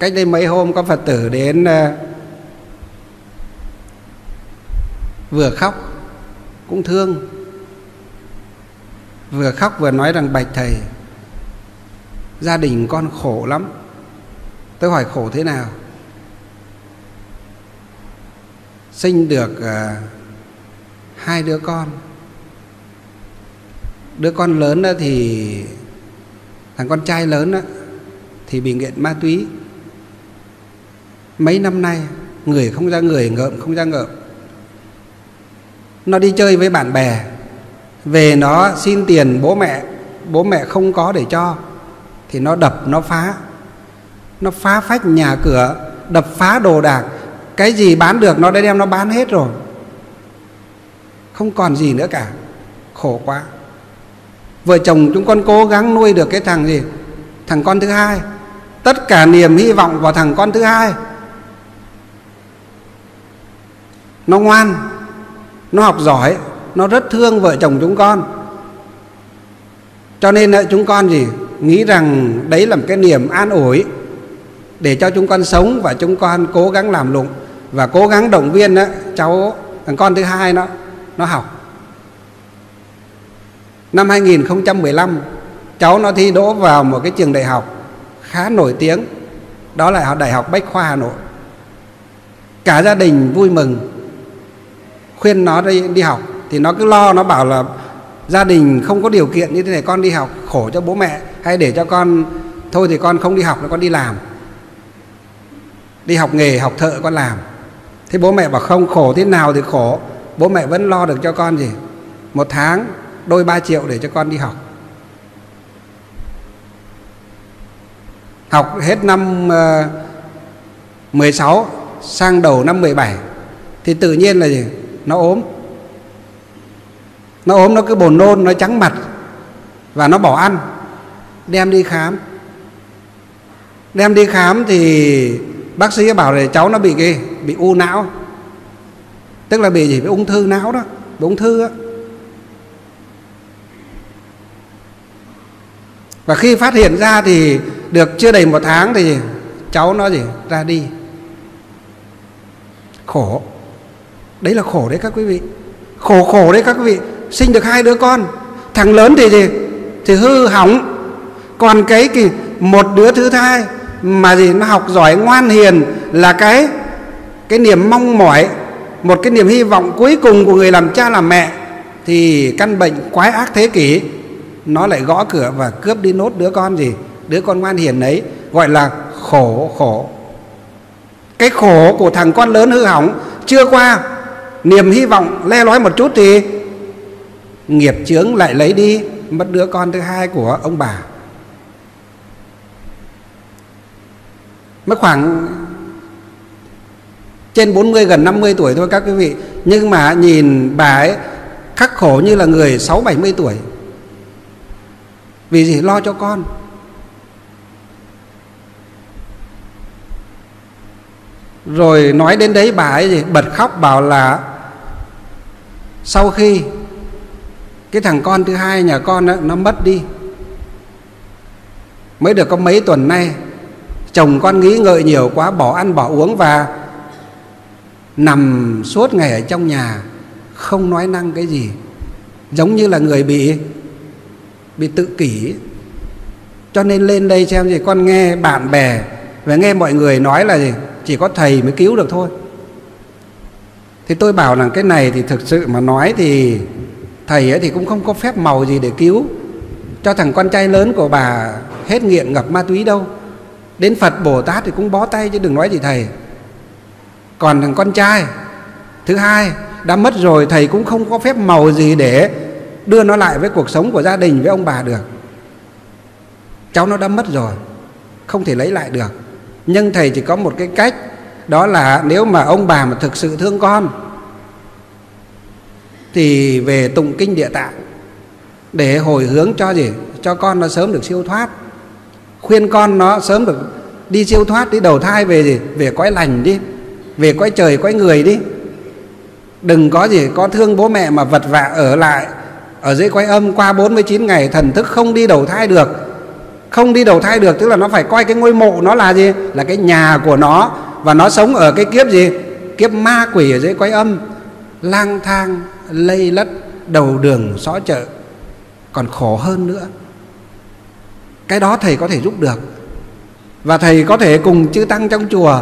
Cách đây mấy hôm có Phật tử đến vừa khóc, cũng thương, vừa khóc vừa nói rằng: bạch thầy, gia đình con khổ lắm. Tôi hỏi khổ thế nào? Sinh được hai đứa con. Đứa con lớn đó thì thằng con trai lớn đó thì bị nghiện ma túy mấy năm nay, người không ra người, ngợm không ra ngợm. Nó đi chơi với bạn bè, về nó xin tiền bố mẹ không có để cho thì nó đập, nó phá. Nó phá phách nhà cửa, đập phá đồ đạc, cái gì bán được nó đã đem nó bán hết rồi, không còn gì nữa cả. Khổ quá. Vợ chồng chúng con cố gắng nuôi được cái thằng gì, thằng con thứ hai, tất cả niềm hy vọng vào thằng con thứ hai. Nó ngoan, nó học giỏi, nó rất thương vợ chồng chúng con, cho nên chúng con gì nghĩ rằng đấy là một cái niềm an ủi để cho chúng con sống. Và chúng con cố gắng làm lụng và cố gắng động viên cháu, thằng con thứ hai nó học. Năm 2015 cháu nó thi đỗ vào một cái trường đại học khá nổi tiếng, đó là Đại học Bách Khoa Hà Nội. Cả gia đình vui mừng, khuyên nó đi học thì nó cứ lo, nó bảo là gia đình không có điều kiện như thế này, con đi học khổ cho bố mẹ, hay để cho con, thôi thì con không đi học, con đi làm, đi học nghề, học thợ con làm. Thế bố mẹ bảo không, khổ thế nào thì khổ, bố mẹ vẫn lo được cho con gì, một tháng đôi 3 triệu để cho con đi học. Học hết năm 16 sang đầu năm 17 thì tự nhiên là gì, nó ốm. Nó ốm, nó cứ buồn nôn, nó trắng mặt và nó bỏ ăn. Đem đi khám, đem đi khám thì bác sĩ bảo là cháu nó bị cái, bị u não, tức là bị gì, bị ung thư não đó, bị ung thư đó. Và khi phát hiện ra thì được chưa đầy 1 tháng thì cháu nó gì, ra đi. Khổ. Đấy là khổ đấy các quý vị. Khổ đấy các quý vị. Sinh được 2 đứa con, thằng lớn thì gì, thì hư hỏng. Còn cái kì, 1 đứa thứ 2 mà gì, nó học giỏi, ngoan hiền, là cái niềm mong mỏi, một cái niềm hy vọng cuối cùng của người làm cha làm mẹ, thì căn bệnh quái ác thế kỷ nó lại gõ cửa và cướp đi nốt đứa con gì, đứa con ngoan hiền ấy, gọi là khổ. Cái khổ của thằng con lớn hư hỏng chưa qua, niềm hy vọng le lói một chút thì nghiệp chướng lại lấy đi mất đứa con thứ 2 của ông bà. Mất khoảng trên 40 gần 50 tuổi thôi các quý vị, nhưng mà nhìn bà ấy khắc khổ như là người 60-70 tuổi. Vì gì? Lo cho con. Rồi nói đến đấy bà ấy gì, bật khóc, bảo là sau khi cái thằng con thứ 2 nhà con đó, nó mất đi mới được có mấy tuần nay, chồng con nghĩ ngợi nhiều quá, bỏ ăn bỏ uống và nằm suốt ngày ở trong nhà, không nói năng cái gì, giống như là người bị tự kỷ. Cho nên lên đây xem gì, con nghe bạn bè và nghe mọi người nói là gì, chỉ có thầy mới cứu được thôi. Thì tôi bảo là cái này thì thực sự mà nói thì thầy ấy thì cũng không có phép màu gì để cứu cho thằng con trai lớn của bà hết nghiện ngập ma túy đâu. Đến Phật Bồ Tát thì cũng bó tay chứ đừng nói gì thầy. Còn thằng con trai thứ 2 đã mất rồi, thầy cũng không có phép màu gì để đưa nó lại với cuộc sống của gia đình, với ông bà được. Cháu nó đã mất rồi, không thể lấy lại được. Nhưng thầy chỉ có một cái cách, đó là nếu mà ông bà mà thực sự thương con thì về tụng kinh Địa Tạng để hồi hướng cho gì, cho con nó sớm được siêu thoát, khuyên con nó sớm được đi siêu thoát, đi đầu thai về gì, về cõi lành đi, về cõi trời cõi người đi. Đừng có gì, có thương bố mẹ mà vật vã ở lại ở dưới cõi âm qua 49 ngày thần thức không đi đầu thai được, Không đi đầu thai được, tức là nó phải coi cái ngôi mộ nó là gì? Là cái nhà của nó. Và nó sống ở cái kiếp gì? Kiếp ma quỷ ở dưới cõi âm, lang thang, lây lất, đầu đường, xó chợ. Còn khổ hơn nữa. Cái đó thầy có thể giúp được. Và thầy có thể cùng chư tăng trong chùa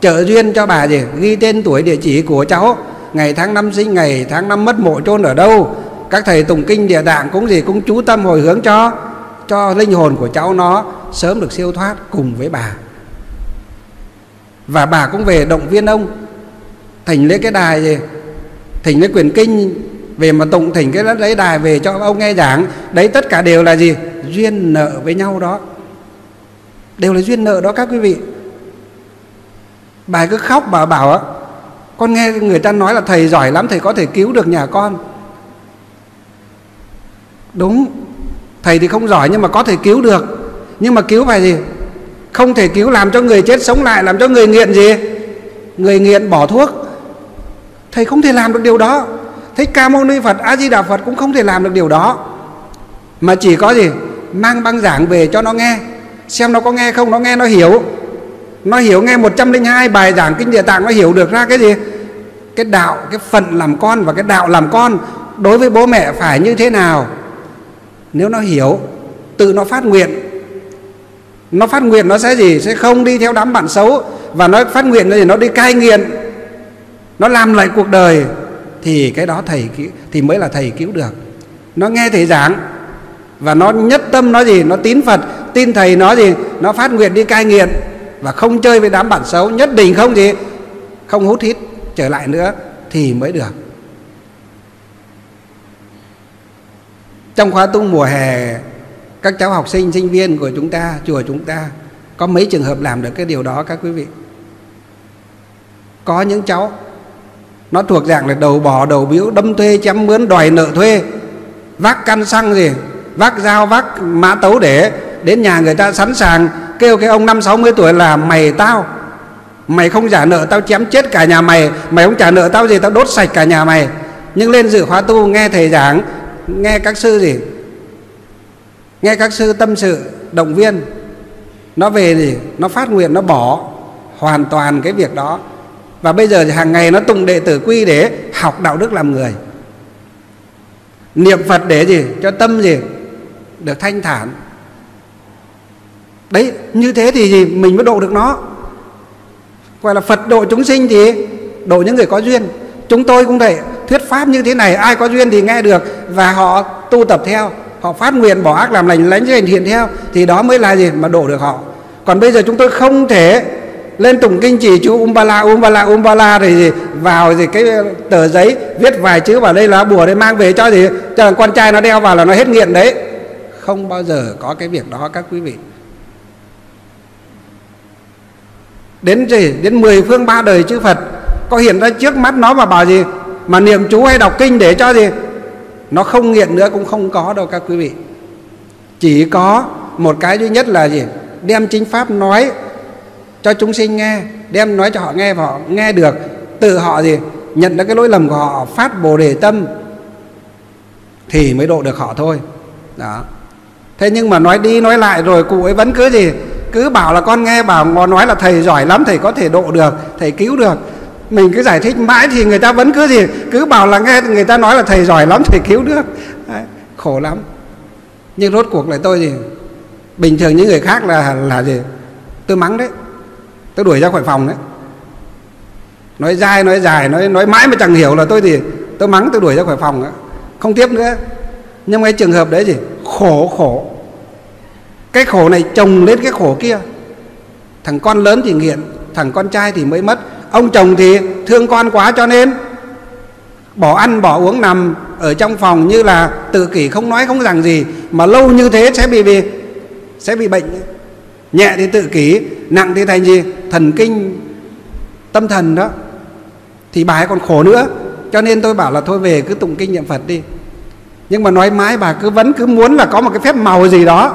trợ duyên cho bà gì? Ghi tên tuổi địa chỉ của cháu, ngày tháng năm sinh, ngày tháng năm mất, mộ chôn ở đâu. Các thầy tụng kinh Địa Tạng cũng gì? Cũng chú tâm hồi hướng cho linh hồn của cháu nó sớm được siêu thoát cùng với bà. Và bà cũng về động viên ông, thỉnh lấy cái đài gì? Thỉnh lấy quyển kinh về mà tụng, thỉnh cái lấy đài về cho ông nghe giảng. Đấy tất cả đều là gì? Duyên nợ với nhau đó. Đều là duyên nợ đó các quý vị. Bà cứ khóc bà bảo con nghe người ta nói là thầy giỏi lắm, thầy có thể cứu được nhà con. Đúng, thầy thì không giỏi nhưng mà có thể cứu được. Nhưng mà cứu phải gì? Không thể cứu làm cho người chết sống lại, làm cho người nghiện gì? Người nghiện bỏ thuốc. Thầy không thể làm được điều đó. Thích Ca Mâu Ni Phật, A Di Đà Phật cũng không thể làm được điều đó. Mà chỉ có gì? Mang băng giảng về cho nó nghe, xem nó có nghe không, nó nghe nó hiểu. Nó hiểu nghe 102 bài giảng kinh Địa Tạng, nó hiểu được ra cái gì? Cái đạo, cái phận làm con và cái đạo làm con đối với bố mẹ phải như thế nào. Nếu nó hiểu, tự nó phát nguyện. Nó phát nguyện nó sẽ gì? Sẽ không đi theo đám bạn xấu. Và nó phát nguyện là gì? Nó đi cai nghiện, nó làm lại cuộc đời. Thì cái đó thầy thì mới là thầy cứu được. Nó nghe thầy giảng và nó nhất tâm nó gì? Nó tín Phật, tin thầy nó gì? Nó phát nguyện đi cai nghiện và không chơi với đám bạn xấu, nhất định không gì? Không hút hít trở lại nữa thì mới được. Trong khóa tu mùa hè, các cháu học sinh, sinh viên của chúng ta, chùa chúng ta có mấy trường hợp làm được cái điều đó các quý vị. Có những cháu nó thuộc dạng là đầu bò, đầu biếu, đâm thuê, chém mướn, đòi nợ thuê, vác căn xăng gì, vác dao, vác mã tấu để đến nhà người ta sẵn sàng kêu cái ông 50-60 tuổi là mày tao. Mày không trả nợ tao chém chết cả nhà mày. Mày không trả nợ tao gì tao đốt sạch cả nhà mày. Nhưng lên dự khóa tu nghe thầy giảng, nghe các sư gì, nghe các sư tâm sự, động viên, nó về gì? Nó phát nguyện, nó bỏ hoàn toàn cái việc đó. Và bây giờ thì hàng ngày nó tụng Đệ Tử Quy để học đạo đức làm người, niệm Phật để gì? Cho tâm gì? Được thanh thản. Đấy, như thế thì gì? Mình mới độ được nó. Gọi là Phật độ chúng sinh thì độ những người có duyên. Chúng tôi cũng vậy, thuyết pháp như thế này ai có duyên thì nghe được và họ tu tập theo, họ phát nguyện bỏ ác làm lành, lánh giới hành thiện theo, thì đó mới là gì? Mà độ được họ. Còn bây giờ chúng tôi không thể lên tụng kinh chỉ chú umbala thì gì? Vào gì cái tờ giấy viết vài chữ vào đây lá bùa để mang về cho gì? Cho thằng con trai nó đeo vào là nó hết nghiện đấy. Không bao giờ có cái việc đó các quý vị. Đến gì? Đến 10 phương ba đời chư Phật có hiện ra trước mắt nó mà bảo gì? Mà niệm chú hay đọc kinh để cho gì? Nó không nghiện nữa cũng không có đâu các quý vị. Chỉ có một cái duy nhất là gì? Đem chính pháp nói cho chúng sinh nghe, đem nói cho họ nghe và họ nghe được. Tự họ gì? Nhận ra cái lỗi lầm của họ, phát bồ đề tâm thì mới độ được họ thôi. Đó. Thế nhưng mà nói đi nói lại rồi cụ ấy vẫn cứ gì? Cứ bảo là con nghe, bảo nói là thầy giỏi lắm, thầy có thể độ được, thầy cứu được. Mình cứ giải thích mãi thì người ta vẫn cứ gì? Cứ bảo là nghe người ta nói là thầy giỏi lắm, thầy cứu được. Đấy, khổ lắm. Nhưng rốt cuộc lại tôi gì? Bình thường những người khác là gì? Tôi mắng đấy, tôi đuổi ra khỏi phòng đấy. Nói dai, nói dài, nói mãi mà chẳng hiểu là tôi thì tôi mắng, tôi đuổi ra khỏi phòng đấy. Không tiếp nữa. Nhưng cái trường hợp đấy gì? Khổ. Cái khổ này chồng lên cái khổ kia. Thằng con lớn thì nghiện, thằng con trai thì mới mất. Ông chồng thì thương con quá cho nên bỏ ăn bỏ uống, nằm ở trong phòng như là tự kỷ, không nói không rằng gì. Mà lâu như thế sẽ bị bệnh. Nhẹ thì tự kỷ, nặng thì thành gì? Thần kinh tâm thần đó. Thì bà ấy còn khổ nữa. Cho nên tôi bảo là thôi về cứ tụng kinh niệm Phật đi. Nhưng mà nói mãi bà cứ muốn là có một cái phép màu gì đó,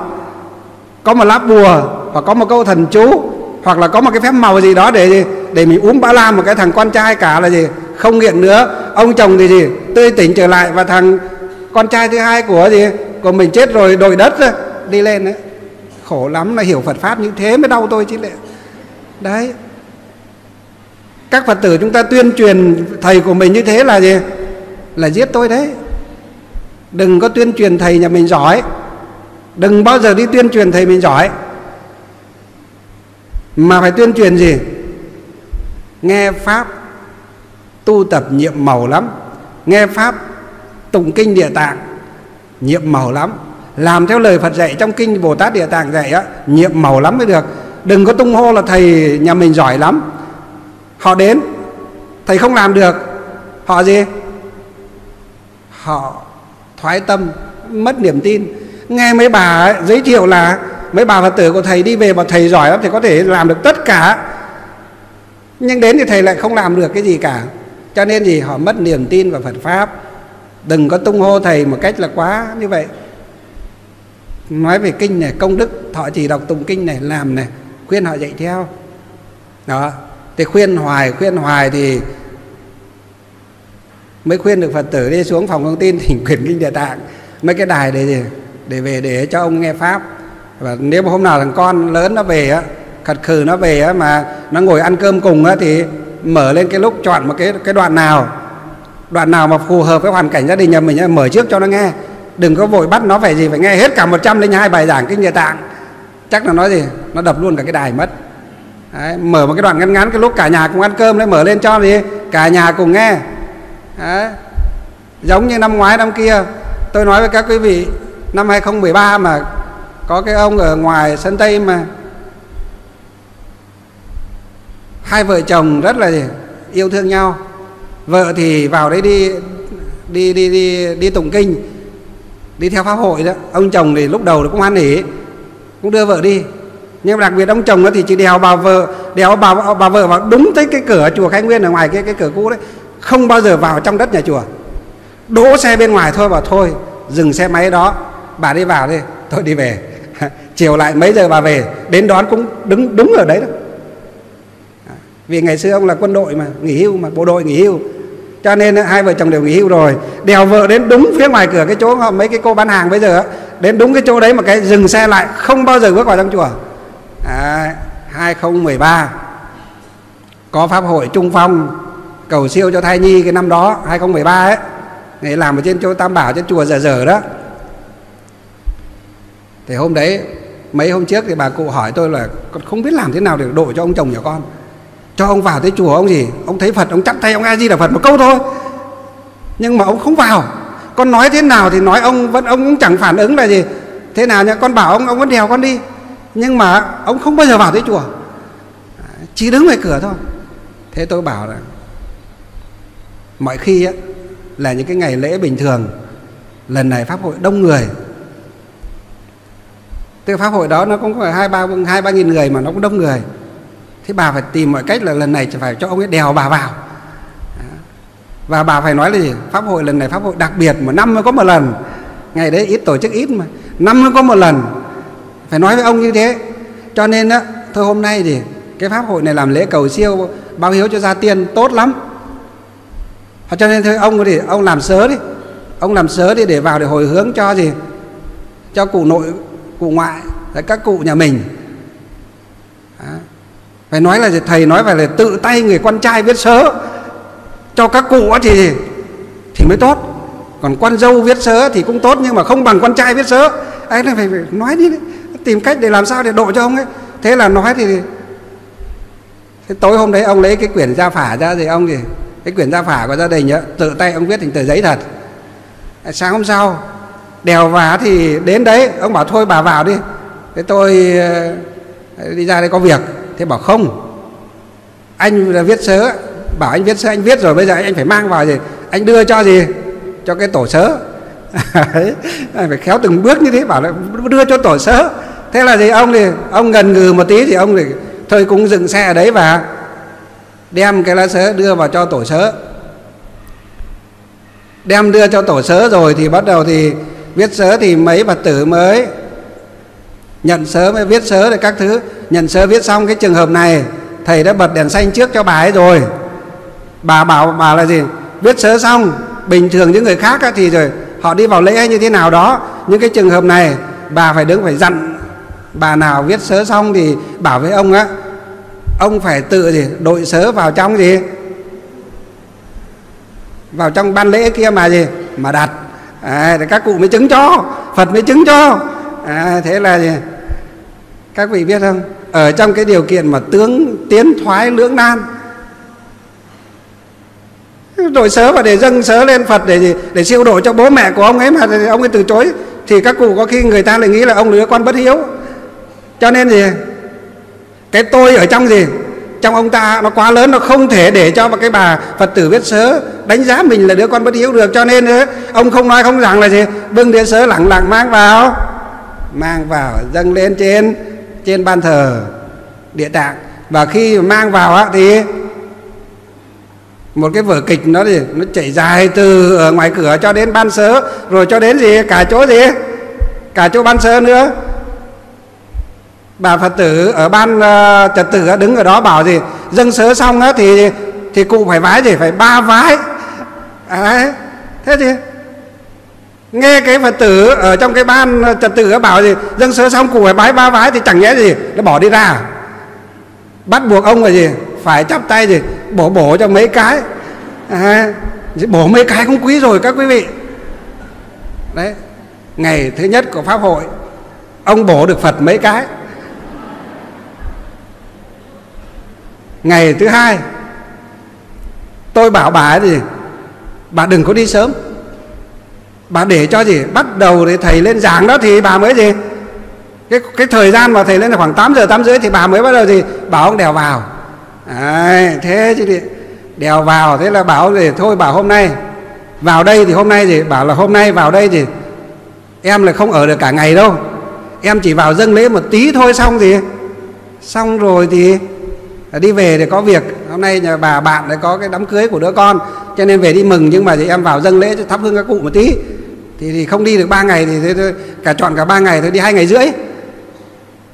có một lá bùa hoặc có một câu thần chú, hoặc là có một cái phép màu gì đó để mình uống ba la một cái thằng con trai cả là gì? Không nghiện nữa. Ông chồng thì gì? Tươi tỉnh trở lại. Và thằng con trai thứ hai của gì? Của mình chết rồi, đồi đất đi lên đấy. khổ lắm, là hiểu Phật Pháp như thế mới đau tôi chứ lệ. Đấy, các Phật tử chúng ta tuyên truyền thầy của mình như thế là gì? Là giết tôi đấy. Đừng có tuyên truyền thầy nhà mình giỏi, đừng bao giờ đi tuyên truyền thầy mình giỏi, mà phải tuyên truyền gì? Nghe Pháp tu tập nhiệm màu lắm, nghe Pháp tụng kinh Địa Tạng nhiệm màu lắm, làm theo lời Phật dạy trong kinh Bồ Tát Địa Tạng dạy á, nhiệm màu lắm mới được. Đừng có tung hô là thầy nhà mình giỏi lắm. Họ đến, thầy không làm được, họ gì? Họ thoái tâm, mất niềm tin. Nghe mấy bà ấy, giới thiệu là mấy bà Phật tử của thầy đi về mà thầy giỏi lắm, thầy có thể làm được tất cả. Nhưng đến thì thầy lại không làm được cái gì cả. Cho nên gì? Họ mất niềm tin vào Phật Pháp. Đừng có tung hô thầy một cách là quá như vậy. Nói về kinh này, công đức thọ trì đọc tụng kinh này, làm này, khuyên họ dạy theo. Đó, thì khuyên hoài thì mới khuyên được Phật tử đi xuống phòng thông tin thỉnh quyển kinh Địa Tạng, mấy cái đài để gì? Để về để cho ông nghe Pháp. Và nếu mà hôm nào thằng con lớn nó về á, khật khừ nó về á, mà nó ngồi ăn cơm cùng á, thì mở lên cái lúc chọn một cái đoạn nào mà phù hợp với hoàn cảnh gia đình nhà mình á, mở trước cho nó nghe. Đừng có vội bắt nó phải gì, phải nghe hết cả 102 bài giảng kinh Địa Tạng. Chắc là nó gì? Nó đập luôn cả cái đài mất. Đấy, mở một cái đoạn ngắn cái lúc cả nhà cùng ăn cơm đấy, mở lên cho gì? Cả nhà cùng nghe. Đấy. Giống như năm ngoái năm kia, tôi nói với các quý vị, năm 2013 mà có cái ông ở ngoài Sơn Tây mà hai vợ chồng rất là gì? Yêu thương nhau. Vợ thì vào đấy đi tụng kinh, đi theo pháp hội đó. Ông chồng thì lúc đầu nó cũng hoan hỉ, cũng đưa vợ đi. Nhưng đặc biệt ông chồng đó thì chỉ đèo bà vợ vào đúng tới cái cửa chùa Khai Nguyên ở ngoài cái cửa cũ đấy, không bao giờ vào trong đất nhà chùa. Đỗ xe bên ngoài thôi, bảo thôi dừng xe máy đó, bà đi vào đi, tôi đi về. Chiều lại mấy giờ bà về, đến đón cũng đứng đúng ở đấy đó. Vì ngày xưa ông là quân đội mà, nghỉ hưu mà, bộ đội nghỉ hưu, cho nên hai vợ chồng đều nghỉ hưu rồi. Đèo vợ đến đúng phía ngoài cửa cái chỗ mấy cái cô bán hàng bây giờ, đến đúng cái chỗ đấy mà cái dừng xe lại, không bao giờ bước vào trong chùa. 2013 có pháp hội Trung Phong cầu siêu cho thai nhi, cái năm đó 2013 ấy, người làm ở trên chỗ Tam Bảo, trên chùa Dở đó. Thì hôm đấy, mấy hôm trước thì bà cụ hỏi tôi là con không biết làm thế nào để độ cho ông chồng nhà con, cho ông vào tới chùa ông gì, ông thấy Phật ông chắp tay ông A Di Đà Phật một câu thôi, nhưng mà ông không vào. Con nói thế nào thì nói ông cũng chẳng phản ứng là gì, thế nào nhá, con bảo ông vẫn đèo con đi, nhưng mà ông không bao giờ vào tới chùa, chỉ đứng ngoài cửa thôi. Thế tôi bảo là mọi khi á, là những cái ngày lễ bình thường, lần này pháp hội đông người, tức pháp hội đó nó cũng có 2-3 nghìn người mà nó cũng đông người, thế bà phải tìm mọi cách là lần này chỉ phải cho ông ấy đèo bà vào. Và bà phải nói là gì? Pháp hội lần này pháp hội đặc biệt, mà năm mới có một lần, ngày đấy ít tổ chức ít mà, năm mới có một lần, phải nói với ông như thế. Cho nên á, thôi hôm nay thì cái pháp hội này làm lễ cầu siêu báo hiếu cho gia tiên tốt lắm, cho nên thôi ông thì ông làm sớ đi, ông làm sớ đi để vào để hồi hướng cho gì, cho cụ nội cụ ngoại các cụ nhà mình. Đó. Phải nói là thầy nói phải là tự tay người con trai viết sớ cho các cụ thì mới tốt, còn con dâu viết sớ thì cũng tốt nhưng mà không bằng con trai viết sớ. Ấy nó phải nói đi đấy, tìm cách để làm sao để độ cho ông ấy. Thế là nói thì thế tối hôm đấy ông lấy cái quyển gia phả ra thì ông thì cái quyển gia phả của gia đình đó, tự tay ông viết thành tờ giấy thật. Sáng hôm sau đèo vả thì đến đấy, ông bảo thôi bà vào đi, thế tôi đi ra đây có việc. Thế bảo không, anh là viết sớ, bảo anh viết sớ, anh viết rồi bây giờ anh phải mang vào gì, anh đưa cho gì, cho cái tổ sớ. Phải khéo từng bước như thế, bảo là đưa cho tổ sớ. Thế là gì, ông thì ông ngần ngừ một tí thì ông thì thôi cũng dừng xe ở đấy và đem cái lá sớ đưa vào cho tổ sớ. Đem đưa cho tổ sớ rồi thì bắt đầu thì viết sớ, thì mấy Phật tử mới nhận sớ, mới viết sớ rồi các thứ. Nhận sớ viết xong cái trường hợp này thầy đã bật đèn xanh trước cho bà ấy rồi. Bà bảo bà là gì, viết sớ xong bình thường những người khác thì rồi họ đi vào lễ hay như thế nào đó, những cái trường hợp này bà phải đứng phải dặn Bà nào viết sớ xong thì bảo với ông á, ông phải tự gì đội sớ vào trong gì, vào trong ban lễ kia mà gì mà đặt à, thì các cụ mới chứng cho, Phật mới chứng cho à. Thế là gì, các vị biết không, ở trong cái điều kiện mà tiến thoái lưỡng nan, đội sớ và để dâng sớ lên Phật để gì, để siêu độ cho bố mẹ của ông ấy mà ông ấy từ chối, thì các cụ có khi người ta lại nghĩ là ông đứa con bất hiếu. Cho nên gì, cái tôi ở trong gì, trong ông ta nó quá lớn, nó không thể để cho cái bà Phật tử viết sớ đánh giá mình là đứa con bất hiếu được. Cho nên ông không nói không rằng là gì, bưng đĩa sớ lẳng lặng mang vào dâng lên trên ban thờ Địa Tạng. Và khi mang vào á, thì một cái vở kịch nó gì, nó chảy dài từ ở ngoài cửa cho đến ban sớ, rồi cho đến gì cả chỗ ban sớ nữa. Bà Phật tử ở ban trật tử đứng ở đó bảo gì, dâng sớ xong á thì cụ phải vái gì, phải ba vái à. Thế thì nghe cái Phật tử ở trong cái ban trật tử bảo gì, dâng sớ xong cụ phải bái ba vái, thì chẳng nhẽ gì nó bỏ đi ra, bắt buộc ông là gì phải chắp tay gì bổ cho mấy cái à, bổ mấy cái không quý rồi các quý vị. Đấy, ngày thứ nhất của pháp hội ông bổ được Phật mấy cái, ngày thứ hai tôi bảo bà ấy gì, bà đừng có đi sớm, bà để cho gì bắt đầu để thầy lên giảng đó thì bà mới gì, cái thời gian mà thầy lên là khoảng 8 giờ 8 rưỡi thì bà mới bắt đầu gì bảo ông đèo vào. Đấy, thế chứ đèo vào, thế là bảo gì, thôi bảo hôm nay vào đây thì hôm nay gì, bảo là hôm nay vào đây thì em là không ở được cả ngày đâu, em chỉ vào dâng lễ một tí thôi, xong gì xong rồi thì đi về để có việc, hôm nay nhà bà bạn lại có cái đám cưới của đứa con cho nên về đi mừng, nhưng mà thì em vào dâng lễ thắp hương các cụ một tí, thì không đi được 3 ngày, thì cả 3 ngày thôi, đi 2 ngày rưỡi.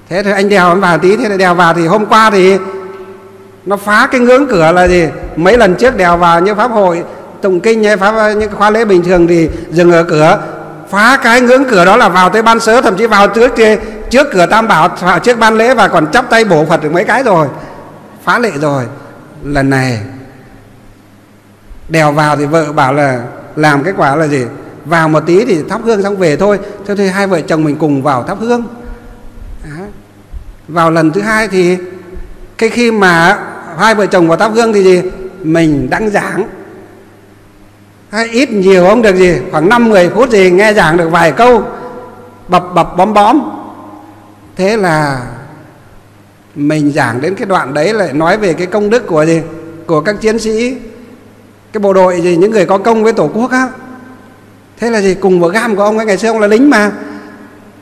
Thế thôi anh đèo em vào tí, thế là đèo vào thì hôm qua thì nó phá cái ngưỡng cửa là gì, mấy lần trước đèo vào như pháp hội tụng kinh hay những khóa lễ bình thường thì dừng ở cửa, phá cái ngưỡng cửa đó là vào tới ban sớ, thậm chí vào trước cửa Tam Bảo, vào trước ban lễ và còn chắp tay bổ Phật được mấy cái rồi, phá lệ rồi. Lần này đèo vào thì vợ bảo là làm cái quả là gì, vào một tí thì thắp hương xong về thôi, thế thì hai vợ chồng mình cùng vào thắp hương đó. Vào lần thứ hai thì cái khi mà hai vợ chồng vào thắp hương thì gì, mình đăng giảng hay ít nhiều không được gì, khoảng 5-10 phút gì nghe giảng được vài câu bập bập bóm bóm. Thế là mình giảng đến cái đoạn đấy lại nói về cái công đức của gì, của các chiến sĩ, cái bộ đội gì, những người có công với tổ quốc á. Thế là gì, cùng với gam của ông ấy, ngày xưa ông là lính mà.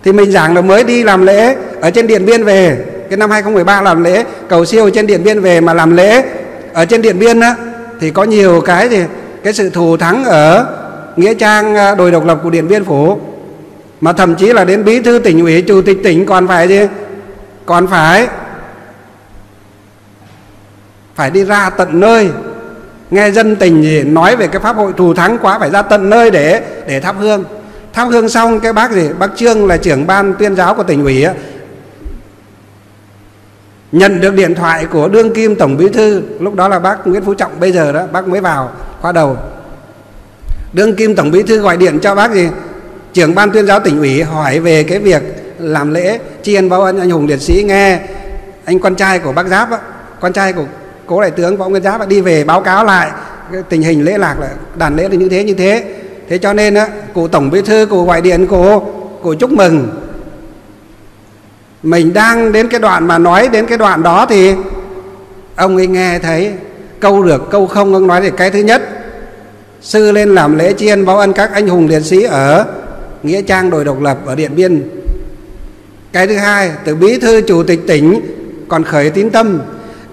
Thì mình giảng là mới đi làm lễ ở trên Điện Biên về, cái năm 2013 làm lễ cầu siêu trên Điện Biên về, mà làm lễ ở trên Điện Biên á thì có nhiều cái gì, cái sự thù thắng ở nghĩa trang đồi độc lập của Điện Biên Phủ, mà thậm chí là đến bí thư tỉnh ủy, chủ tịch tỉnh còn phải gì, còn phải đi ra tận nơi nghe dân tình gì nói về cái pháp hội thù thắng quá, phải ra tận nơi để thắp hương. Thắp hương xong cái bác gì, bác Trương là trưởng ban tuyên giáo của tỉnh ủy á, nhận được điện thoại của đương kim tổng bí thư, lúc đó là bác Nguyễn Phú Trọng, bây giờ đó bác mới vào khóa đầu. Đương kim tổng bí thư gọi điện cho bác gì, trưởng ban tuyên giáo tỉnh ủy, hỏi về cái việc làm lễ tri ân báo ân anh hùng liệt sĩ. Nghe anh con trai của bác Giáp á, con trai của cố đại tướng Võ Nguyên Giáp đi về báo cáo lại tình hình lễ lạc, là đàn lễ là như thế. Thế cho nên á, cụ tổng bí thư cụ gọi điện, cụ chúc mừng. Mình đang đến cái đoạn mà nói đến cái đoạn đó thì ông ấy nghe thấy câu được câu không, ông nói thì cái thứ nhất, sư lên làm lễ tri ân báo ân các anh hùng liệt sĩ ở nghĩa trang đồi độc lập ở Điện Biên. Cái thứ hai, từ bí thư chủ tịch tỉnh còn khởi tín tâm.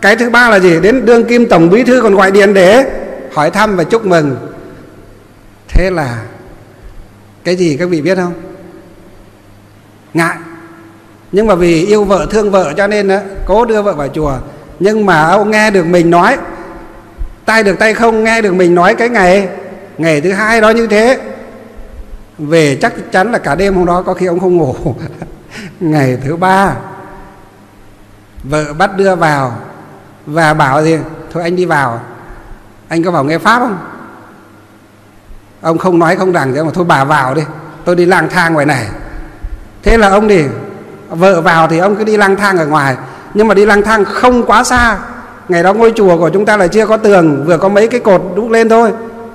Cái thứ ba là gì, đến đương kim tổng bí thư còn gọi điện để hỏi thăm và chúc mừng. Thế là cái gì các vị biết không, ngại, nhưng mà vì yêu vợ thương vợ cho nên cố đưa vợ vào chùa. Nhưng mà ông nghe được mình nói, tay được tay không, nghe được mình nói cái ngày thứ hai đó như thế, về chắc chắn là cả đêm hôm đó có khi ông không ngủ Ngày thứ ba, vợ bắt đưa vào và bảo gì? Thôi anh đi vào. Anh có vào nghe Pháp không? Ông không nói không đằng thế mà thôi bà vào đi, tôi đi lang thang ngoài này. Thế là ông đi, vợ vào thì ông cứ đi lang thang ở ngoài. Nhưng mà đi lang thang không quá xa. Ngày đó ngôi chùa của chúng ta là chưa có tường, vừa có mấy cái cột đúc lên thôi,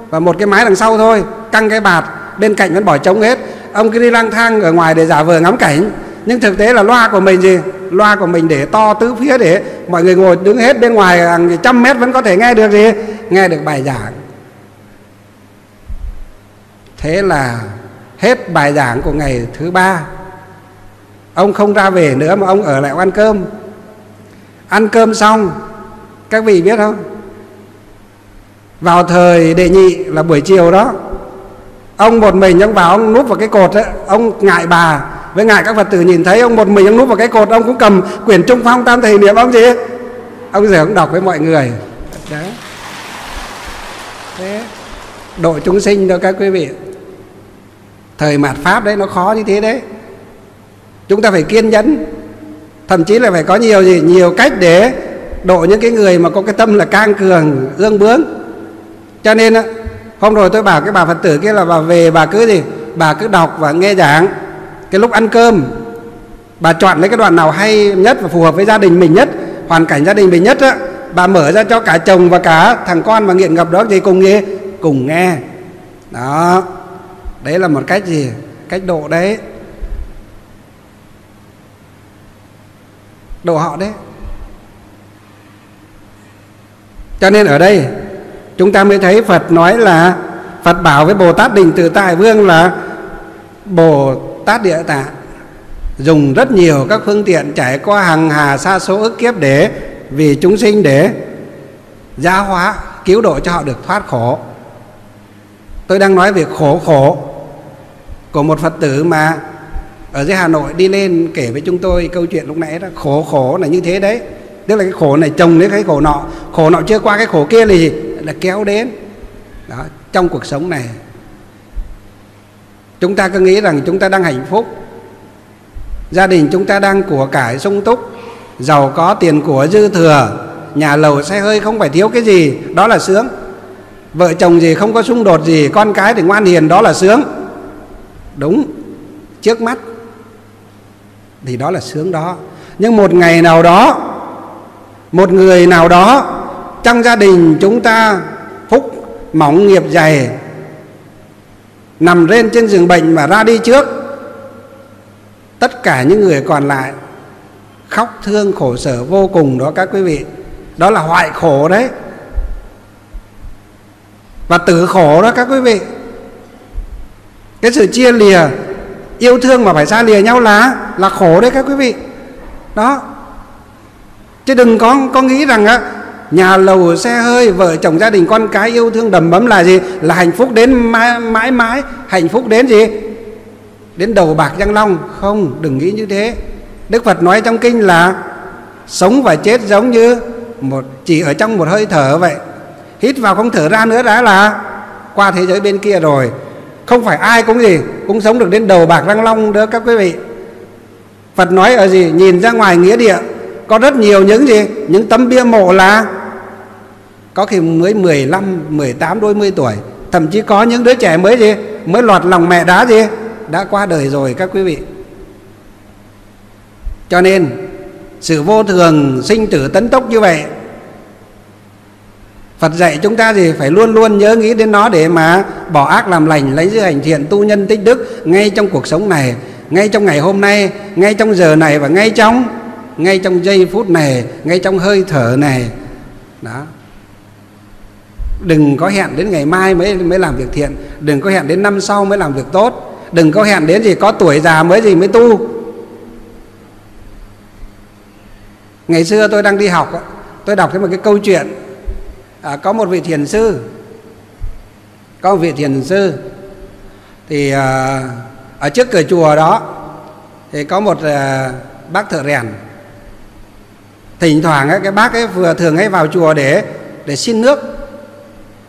và một cái mái đằng sau thôi, căng cái bạt, bên cạnh vẫn bỏ trống hết. Ông cứ đi lang thang ở ngoài để giả vờ ngắm cảnh, nhưng thực tế là loa của mình gì? Loa của mình để to tứ phía để mọi người ngồi đứng hết bên ngoài hàng trăm mét vẫn có thể nghe được gì? Nghe được bài giảng. Thế là hết bài giảng của ngày thứ ba, ông không ra về nữa mà ông ở lại ăn cơm. Ăn cơm xong, các vị biết không, vào thời đệ nhị là buổi chiều đó, ông một mình ông vào, ông núp vào cái cột ấy, ông ngại bà với ngại các Phật tử nhìn thấy, ông một mình ông núp vào cái cột, ông cũng cầm quyển Trung Phong Tam Thể Niệm ông gì, ông giờ ông đọc với mọi người. Đấy. Thế độ chúng sinh đó các quý vị. Thời mạt Pháp đấy nó khó như thế đấy. Chúng ta phải kiên nhẫn, thậm chí là phải có nhiều gì, nhiều cách để độ những cái người mà có cái tâm là cang cường, ương bướng. Cho nên á, hôm rồi tôi bảo cái bà Phật tử kia là bà về bà cứ gì, bà cứ đọc và nghe giảng. Cái lúc ăn cơm, bà chọn lấy cái đoạn nào hay nhất và phù hợp với gia đình mình nhất, hoàn cảnh gia đình mình nhất á, bà mở ra cho cả chồng và cả thằng con mà nghiện ngập đó thì cùng nghe, cùng nghe. Đó. Đấy là một cách gì? Cách độ đấy. Độ họ đấy. Cho nên ở đây chúng ta mới thấy Phật nói là, Phật bảo với Bồ Tát Định Tự Tại Vương là Bồ Tát Địa Tạng dùng rất nhiều các phương tiện, trải qua hàng hà sa số ức kiếp để vì chúng sinh, để gia hóa, cứu độ cho họ được thoát khổ. Tôi đang nói về khổ của một Phật tử mà ở dưới Hà Nội đi lên kể với chúng tôi câu chuyện lúc nãy đó. Khổ là như thế đấy. Tức là cái khổ này chồng đến cái khổ nọ chưa qua cái khổ kia là gì? Là kéo đến. Đó, trong cuộc sống này chúng ta cứ nghĩ rằng chúng ta đang hạnh phúc, gia đình chúng ta đang của cải sung túc, giàu có, tiền của dư thừa, nhà lầu xe hơi không phải thiếu cái gì, đó là sướng. Vợ chồng gì không có xung đột gì, con cái thì ngoan hiền, đó là sướng. Đúng, trước mắt thì đó là sướng đó. Nhưng một ngày nào đó, một người nào đó trong gia đình chúng ta phúc mỏng nghiệp dày, nằm lên trên giường bệnh mà ra đi trước, tất cả những người còn lại khóc thương khổ sở vô cùng đó các quý vị. Đó là hoại khổ đấy, và tử khổ đó các quý vị. Cái sự chia lìa, yêu thương mà phải xa lìa nhau là khổ đấy các quý vị. Đó. Chứ đừng có nghĩ rằng á, nhà lầu xe hơi, vợ chồng gia đình con cái yêu thương đầm ấm là gì? Là hạnh phúc đến mãi mãi, hạnh phúc đến gì? Đến đầu bạc răng long. Không, đừng nghĩ như thế. Đức Phật nói trong kinh là sống và chết giống như chỉ ở trong một hơi thở vậy. Hít vào không thở ra nữa đã là qua thế giới bên kia rồi. Không phải ai cũng gì? Cũng sống được đến đầu bạc răng long đó các quý vị. Phật nói ở gì? Nhìn ra ngoài nghĩa địa có rất nhiều những gì? Những tấm bia mộ là có khi mới 15, 18, đôi mươi tuổi. Thậm chí có những đứa trẻ mới gì? Mới lọt lòng mẹ đã gì? Đã qua đời rồi các quý vị. Cho nên sự vô thường, sinh tử tấn tốc như vậy, Phật dạy chúng ta gì? Phải luôn luôn nhớ nghĩ đến nó để mà bỏ ác làm lành, lấy giữ hành thiện, tu nhân tích đức. Ngay trong cuộc sống này, ngay trong ngày hôm nay, ngay trong giờ này và ngay trong giây phút này, ngay trong hơi thở này. Đó. Đừng có hẹn đến ngày mai mới làm việc thiện, đừng có hẹn đến năm sau mới làm việc tốt, đừng có hẹn đến gì có tuổi già mới tu. Ngày xưa tôi đang đi học, tôi đọc thấy một cái câu chuyện. Có một vị thiền sư, thì ở trước cửa chùa đó thì có một bác thợ rèn. Thỉnh thoảng ấy, cái bác ấy vừa thường hay vào chùa để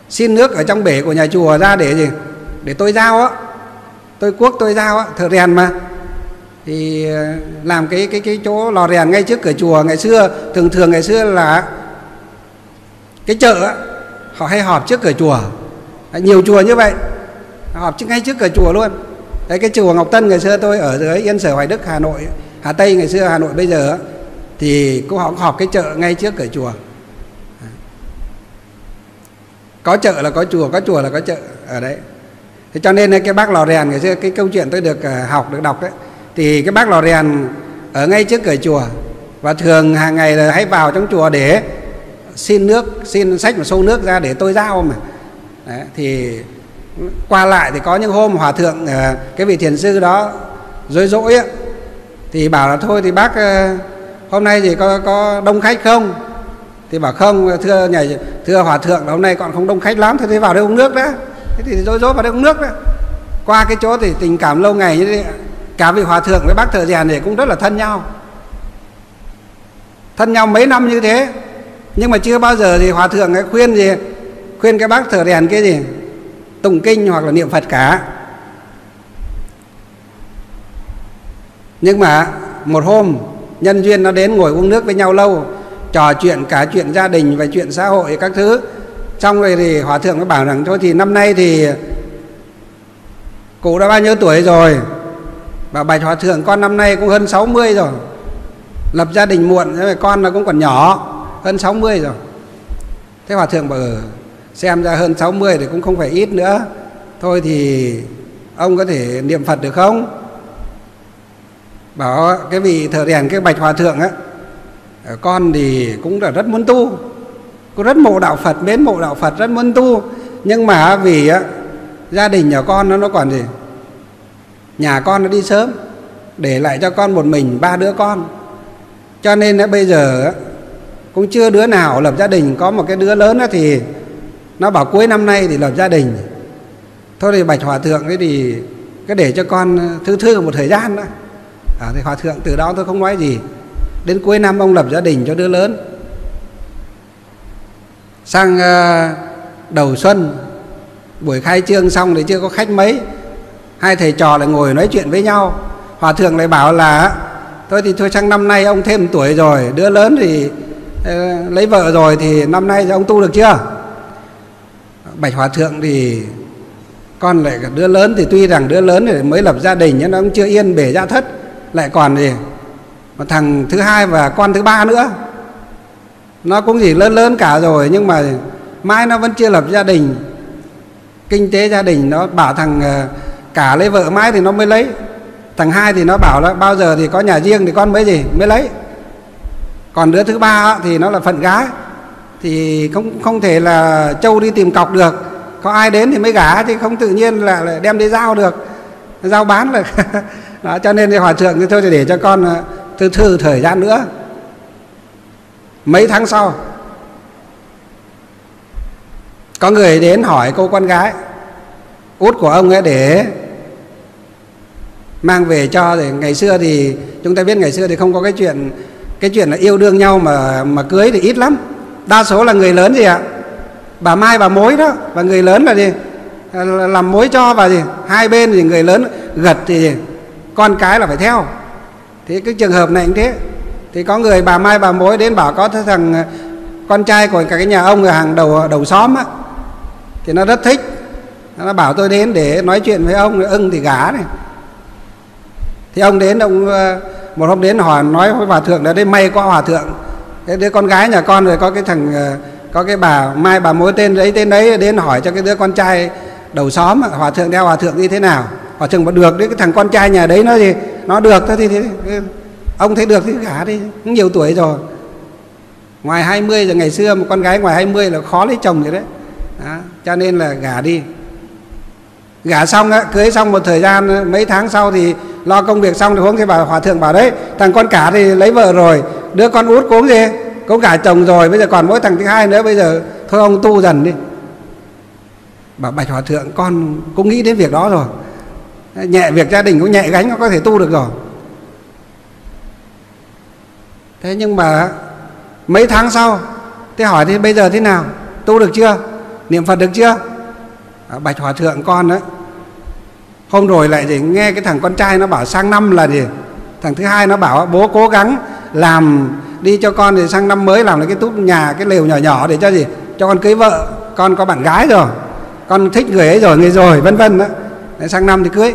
xin nước ở trong bể của nhà chùa ra để gì? Để tôi giao á, tôi cuốc tôi giao á, thợ rèn mà. Thì làm cái chỗ lò rèn ngay trước cửa chùa. Ngày xưa thường ngày xưa là cái chợ họ hay họp trước cửa chùa, nhiều chùa như vậy họp ngay trước cửa chùa luôn. Đấy, cái chùa Ngọc Tân ngày xưa tôi ở dưới Yên Sở Hoài Đức Hà Nội, Hà Tây ngày xưa Hà Nội bây giờ, thì cũng họ họp cái chợ ngay trước cửa chùa. Có chợ là có chùa, có chùa là có chợ ở đấy. Thế cho nên cái bác lò rèn ngày xưa, cái câu chuyện tôi được học, được đọc đấy, thì cái bác lò rèn ở ngay trước cửa chùa, và thường hàng ngày là hãy vào trong chùa để xin nước, xin xách một xô nước ra để tôi giao mà. Đấy, thì qua lại thì có những hôm hòa thượng cái vị thiền sư đó rối rỗi ấy, thì bảo là thôi thì bác hôm nay thì có đông khách không? Thì bảo không, thưa hòa thượng là hôm nay còn không đông khách lắm, thế vào đây uống nước đã. Thế thì rối rối vào đây uống nước đã. Qua cái chỗ thì tình cảm lâu ngày như thế, cả vị hòa thượng với bác thợ rèn này cũng rất là thân nhau, thân nhau mấy năm như thế. Nhưng mà chưa bao giờ thì hòa thượng ấy khuyên gì, khuyên cái bác thợ rèn cái gì tụng kinh hoặc là niệm Phật cả. Nhưng mà một hôm nhân duyên nó đến ngồi uống nước với nhau lâu, trò chuyện cả chuyện gia đình và chuyện xã hội các thứ. Xong rồi thì hòa thượng mới bảo rằng thôi thì năm nay thì cụ đã bao nhiêu tuổi rồi? Bảo bạch hòa thượng, con năm nay cũng hơn 60 rồi, lập gia đình muộn, con nó cũng còn nhỏ, hơn 60 rồi. Thế hòa thượng bảo xem ra hơn 60 thì cũng không phải ít nữa, thôi thì ông có thể niệm Phật được không? Bảo cái vị thợ rèn, cái bạch hòa thượng á, con thì cũng là rất muốn tu, cũng rất mộ đạo Phật, mến mộ đạo Phật, rất muốn tu. Nhưng mà vì á, gia đình nhà con nó còn gì, nhà con nó đi sớm, để lại cho con một mình 3 đứa con. Cho nên á, bây giờ á, cũng chưa đứa nào lập gia đình. Có một cái đứa lớn á, thì nó bảo cuối năm nay thì lập gia đình. Thôi thì bạch hòa thượng ấy thì cứ để cho con thư một thời gian đó. Thì hòa thượng từ đó tôi không nói gì. Đến cuối năm ông lập gia đình cho đứa lớn. Sang đầu xuân, buổi khai trương xong thì chưa có khách mấy, hai thầy trò lại ngồi nói chuyện với nhau. Hòa thượng lại bảo là thôi thì thôi sang năm nay ông thêm tuổi rồi, đứa lớn thì lấy vợ rồi, thì năm nay thì ông tu được chưa? Bạch hòa thượng thì con lại đứa lớn, thì tuy rằng đứa lớn thì mới lập gia đình, nhưng nó cũng chưa yên bề gia thất, lại còn gì mà thằng thứ hai và con thứ ba nữa, nó cũng gì lớn cả rồi, nhưng mà mãi nó vẫn chưa lập gia đình, kinh tế gia đình. Nó bảo thằng cả lấy vợ mãi thì nó mới lấy, thằng hai thì nó bảo là bao giờ thì có nhà riêng thì con mới gì mới lấy, còn đứa thứ ba thì nó là phận gái, thì không thể là trâu đi tìm cọc được, có ai đến thì mới gả, chứ không tự nhiên là đem đi giao được, giao bán là đó. Cho nên thì hòa thượng thì thôi thì để cho con thư thời gian nữa. Mấy tháng sau có người đến hỏi cô con gái út của ông ấy để mang về cho. Thì ngày xưa thì chúng ta biết, ngày xưa thì không có cái chuyện là yêu đương nhau mà cưới thì ít lắm. Đa số là người lớn gì ạ, bà mai bà mối đó, và người lớn là gì, làm mối cho, và gì hai bên thì người lớn gật thì con cái là phải theo. Thế cái trường hợp này cũng thế. Thì có người bà mai bà mối đến bảo có thằng con trai của cả cái nhà ông ở hàng đầu xóm á, thì nó rất thích, nó bảo tôi đến để nói chuyện với ông, ưng thì gả này. Thì ông đến, ông một hôm đến hỏi, nói với hòa thượng là đây, may quá hòa thượng, cái đứa con gái nhà con rồi, có cái bà mai bà mối tên đấy đến hỏi cho cái đứa con trai đầu xóm, hòa thượng theo hòa thượng đi thế nào. Hòa thượng bảo được đấy, cái thằng con trai nhà đấy nó gì nó được thôi, thì ông thấy được thì gả đi, cũng nhiều tuổi rồi, ngoài 20 rồi. Ngày xưa một con gái ngoài 20 là khó lấy chồng rồi đấy. Đó, cho nên là gả đi. Gả xong á, cưới xong một thời gian, mấy tháng sau thì lo công việc xong thì hôm thì bà hòa thượng bảo đấy, thằng con cả thì lấy vợ rồi, đứa con út cũng gì cũng gả chồng rồi, bây giờ còn mỗi thằng thứ hai nữa, bây giờ thôi ông tu dần đi. Bà bạch hòa thượng, con cũng nghĩ đến việc đó rồi, nhẹ việc gia đình cũng nhẹ gánh, nó có thể tu được rồi. Thế nhưng mà mấy tháng sau thế hỏi thì bây giờ thế nào, tu được chưa, niệm Phật được chưa? Bạch hòa thượng, con đấy hôm rồi lại thì nghe cái thằng con trai nó bảo sang năm là gì Thằng thứ hai nó bảo bố cố gắng làm đi cho con thì sang năm mới làm cái túp nhà, cái lều nhỏ nhỏ để cho gì, cho con cưới vợ, con có bạn gái rồi, con thích người ấy rồi, người rồi vân vân đó, sang năm thì cưới.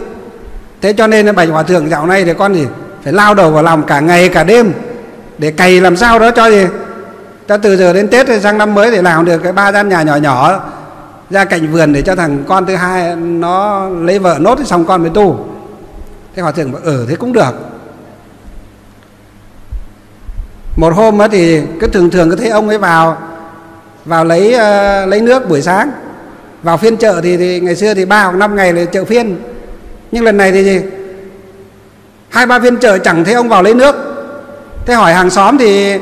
Thế cho nên Bạch Hòa Thượng dạo này thì con gì phải lao đầu vào lòng cả ngày cả đêm để cày làm sao đó cho gì, cho từ giờ đến Tết thì sang năm mới để làm được cái ba gian nhà nhỏ nhỏ ra cạnh vườn để cho thằng con thứ hai nó lấy vợ nốt thì xong con mới tu. Thế Hòa Thượng bảo thế cũng được. Một hôm á thì cứ thường cứ thấy ông ấy vào lấy nước buổi sáng, vào phiên chợ thì ngày xưa thì 3 hoặc 5 ngày là chợ phiên, nhưng lần này thì gì 2-3 phiên chợ chẳng thấy ông vào lấy nước. Thế hỏi hàng xóm thì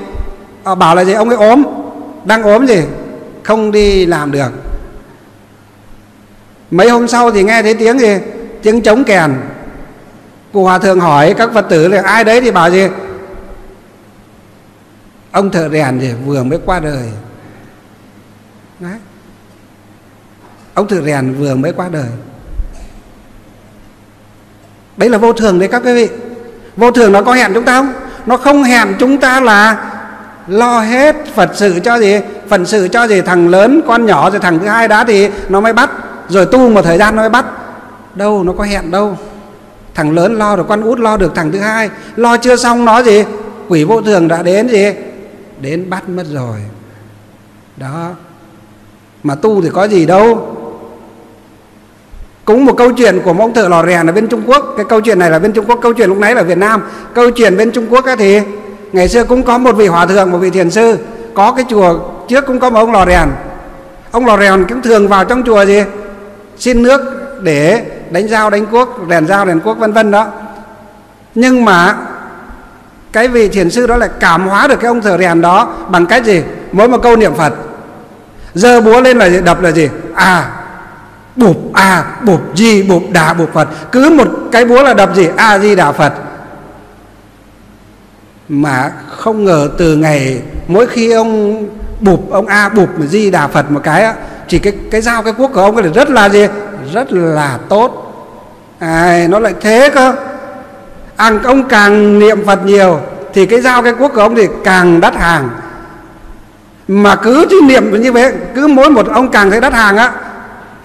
bảo là gì ông ấy ốm, đang ốm gì không đi làm được. Mấy hôm sau thì nghe thấy tiếng gì, tiếng trống kèn. Cụ Hòa Thượng hỏi các Phật tử là ai đấy thì bảo gì ông thợ rèn gì vừa mới qua đời. Đấy, ông thợ rèn vừa mới qua đời. Đấy là vô thường đấy các quý vị. Vô thường nó có hẹn chúng ta không? Nó không hẹn chúng ta là lo hết Phật sự cho gì, phần sự cho gì thằng lớn con nhỏ, rồi thằng thứ hai đã thì nó mới bắt, rồi tu một thời gian nó mới bắt. Đâu nó có hẹn đâu. Thằng lớn lo được, con út lo được, thằng thứ hai lo chưa xong nó gì, quỷ vô thường đã đến gì, đến bắt mất rồi. Đó, mà tu thì có gì đâu. Cũng một câu chuyện của ông thợ lò rèn ở bên Trung Quốc. Cái câu chuyện này là bên Trung Quốc, câu chuyện lúc nãy là Việt Nam. Câu chuyện bên Trung Quốc thì ngày xưa cũng có một vị hòa thượng, một vị thiền sư, có cái chùa trước cũng có một ông lò rèn. Ông lò rèn cũng thường vào trong chùa gì, xin nước để đánh dao đánh cuốc, rèn dao rèn cuốc vân vân đó. Nhưng mà cái vị thiền sư đó lại cảm hóa được cái ông thợ rèn đó bằng cách gì, mỗi một câu niệm Phật, giơ búa lên là gì, đập là gì, bụp bụp Di, bụp Đà, bụp Phật. Cứ một cái búa là đập gì, A Di Đà Phật. Mà không ngờ từ ngày mỗi khi ông bụp, ông bụp Di Đà Phật một cái á, chỉ cái dao cái cuốc của ông ấy rất là gì, rất là tốt. Nó lại thế cơ. Ông càng niệm Phật nhiều thì cái dao cái cuốc của ông thì càng đắt hàng. Mà cứ niệm như vậy, cứ mỗi một ông càng thấy đắt hàng á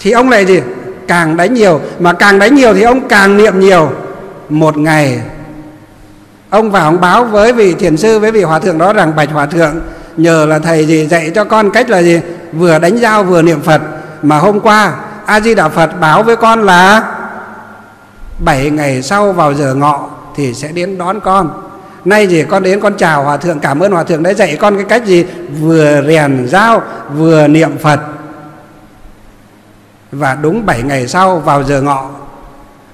thì ông này gì, càng đánh nhiều. Mà càng đánh nhiều thì ông càng niệm nhiều. Một ngày ông vào ông báo với vị thiền sư, với vị hòa thượng đó rằng Bạch Hòa Thượng, nhờ là thầy gì dạy cho con cách là gì, vừa đánh dao vừa niệm Phật. Mà hôm qua A Di Đà Phật báo với con là 7 ngày sau vào giờ ngọ thì sẽ đến đón con. Nay gì con đến con chào Hòa Thượng, cảm ơn Hòa Thượng đã dạy con cái cách gì, vừa rèn dao vừa niệm Phật. Và đúng 7 ngày sau vào giờ ngọ,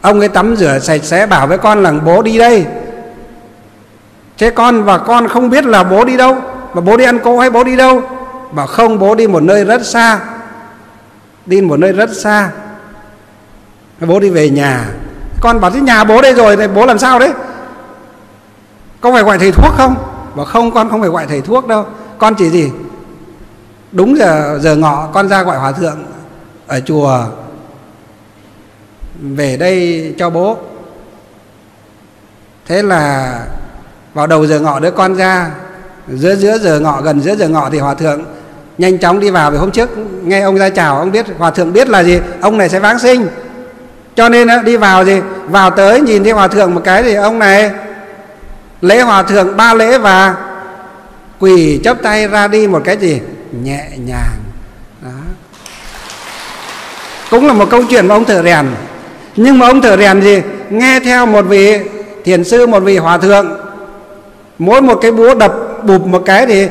ông ấy tắm rửa sạch sẽ bảo với con là bố đi đây. Thế con và con không biết là bố đi đâu, mà bố đi ăn cỗ hay bố đi đâu? Bảo không, bố đi một nơi rất xa. Đi một nơi rất xa, bố đi về nhà. Con bảo thế nhà bố đây rồi thì bố làm sao đấy? Con phải gọi thầy thuốc không? Bảo không, con không phải gọi thầy thuốc đâu. Con chỉ gì, đúng giờ ngọ con ra gọi Hòa Thượng ở chùa về đây cho bố. Thế là vào đầu giờ ngọ đứa con ra, giữa giờ ngọ, gần giữa giờ ngọ thì Hòa Thượng nhanh chóng đi vào. Vì hôm trước nghe ông ra chào, ông biết Hòa Thượng biết là gì, ông này sẽ vãng sinh. Cho nên đi vào gì, vào tới nhìn thấy Hòa Thượng một cái thì ông này lễ Hòa Thượng 3 lễ và quỳ chắp tay ra đi một cái gì, nhẹ nhàng. Đó, cũng là một câu chuyện mà ông thợ rèn. Nhưng mà ông thợ rèn gì, nghe theo một vị thiền sư, một vị hòa thượng, mỗi một cái búa đập bụp một cái thì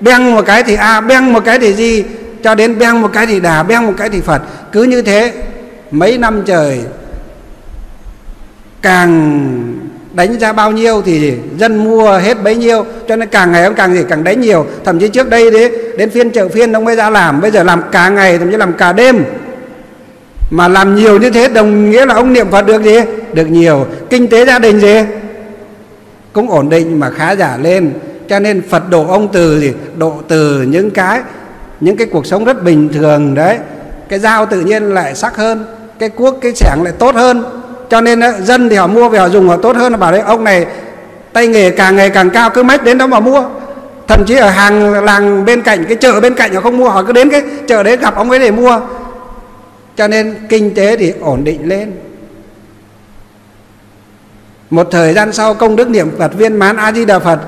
beng một cái thì beng một cái thì Di, cho đến beng một cái thì Đà, beng một cái thì Phật. Cứ như thế mấy năm trời, càng đánh ra bao nhiêu thì dân mua hết bấy nhiêu. Cho nên càng ngày ông càng gì, càng đánh nhiều. Thậm chí trước đây đấy, đến phiên chợ phiên ông mới ra làm, bây giờ làm cả ngày, thậm chí làm cả đêm. Mà làm nhiều như thế đồng nghĩa là ông niệm Phật được gì, được nhiều. Kinh tế gia đình gì cũng ổn định mà khá giả lên. Cho nên Phật độ ông từ gì, độ từ những cái cuộc sống rất bình thường đấy. Cái dao tự nhiên lại sắc hơn, cái cuốc cái xẻng lại tốt hơn. Cho nên dân thì họ mua về họ dùng họ tốt hơn. Bảo đấy ông này tay nghề càng ngày càng cao, cứ mách đến đó mà mua. Thậm chí ở hàng làng bên cạnh, cái chợ bên cạnh họ không mua, họ cứ đến cái chợ đấy gặp ông ấy để mua. Cho nên kinh tế thì ổn định lên. Một thời gian sau công đức niệm Phật viên mãn A Di Đà Phật,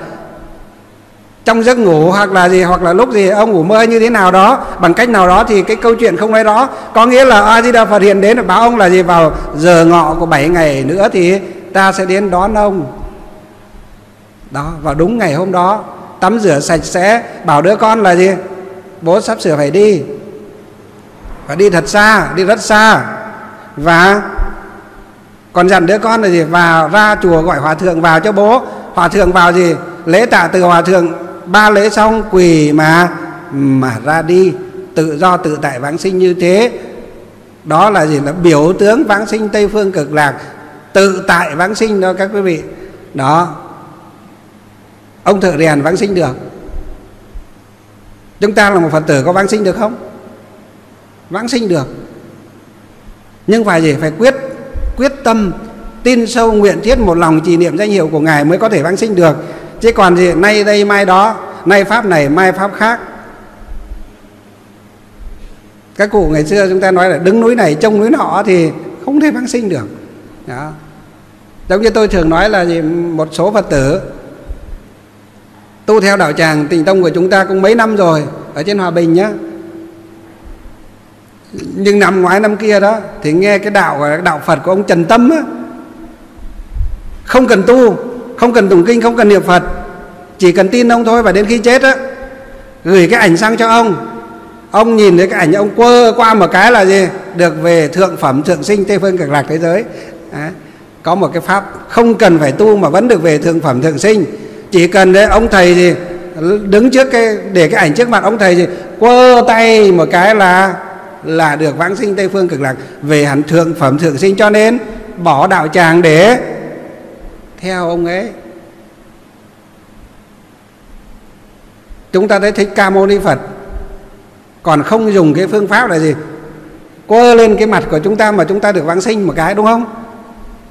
trong giấc ngủ hoặc là gì, hoặc là lúc gì ông ngủ mơ như thế nào đó, bằng cách nào đó thì cái câu chuyện không nói rõ. Có nghĩa là A Di Đà Phật hiện đến báo ông là gì, vào giờ ngọ của 7 ngày nữa thì ta sẽ đến đón ông. Đó, vào đúng ngày hôm đó, tắm rửa sạch sẽ, bảo đứa con là gì, bố sắp sửa phải đi. Phải đi thật xa, đi rất xa. Và còn dặn đứa con là gì, vào ra chùa gọi hòa thượng vào cho bố. Hòa thượng vào gì, lễ tạ từ hòa thượng, ba lễ xong quỳ mà ra đi, tự do tự tại vãng sinh như thế. Đó là gì, là biểu tướng vãng sinh Tây Phương Cực Lạc, tự tại vãng sinh đó các quý vị. Đó, ông Thợ Rèn vãng sinh được. Chúng ta là một Phật tử có vãng sinh được không? Vãng sinh được, nhưng phải gì, phải quyết tâm, tin sâu nguyện thiết, một lòng trì niệm danh hiệu của Ngài mới có thể vãng sinh được. Chứ còn gì, nay đây mai đó, nay pháp này mai pháp khác. Các cụ ngày xưa chúng ta nói là đứng núi này trông núi nọ thì không thể vãng sinh được. Đó, giống như tôi thường nói là gì, một số Phật tử tu theo đạo tràng Tịnh Tông của chúng ta cũng mấy năm rồi, ở trên Hòa Bình nhá. Nhưng năm ngoái năm kia đó thì nghe cái đạo Phật của ông Trần Tâm á, không cần tu, không cần tụng kinh, không cần niệm Phật, chỉ cần tin ông thôi. Và đến khi chết á, gửi cái ảnh sang cho ông nhìn thấy cái ảnh, ông quơ qua một cái là gì, được về thượng phẩm thượng sinh Tây Phương Cực Lạc thế giới. Đấy, có một cái pháp không cần phải tu mà vẫn được về thượng phẩm thượng sinh. Chỉ cần đấy, ông thầy gì đứng trước cái, để cái ảnh trước mặt ông thầy gì, quơ tay một cái là được vãng sinh Tây Phương Cực Lạc, về hẳn thượng phẩm thượng sinh. Cho nên bỏ đạo tràng để theo ông ấy. Chúng ta thấy Thích Ca Mâu Ni Phật còn không dùng cái phương pháp là gì, quơ lên cái mặt của chúng ta mà chúng ta được vãng sinh một cái, đúng không?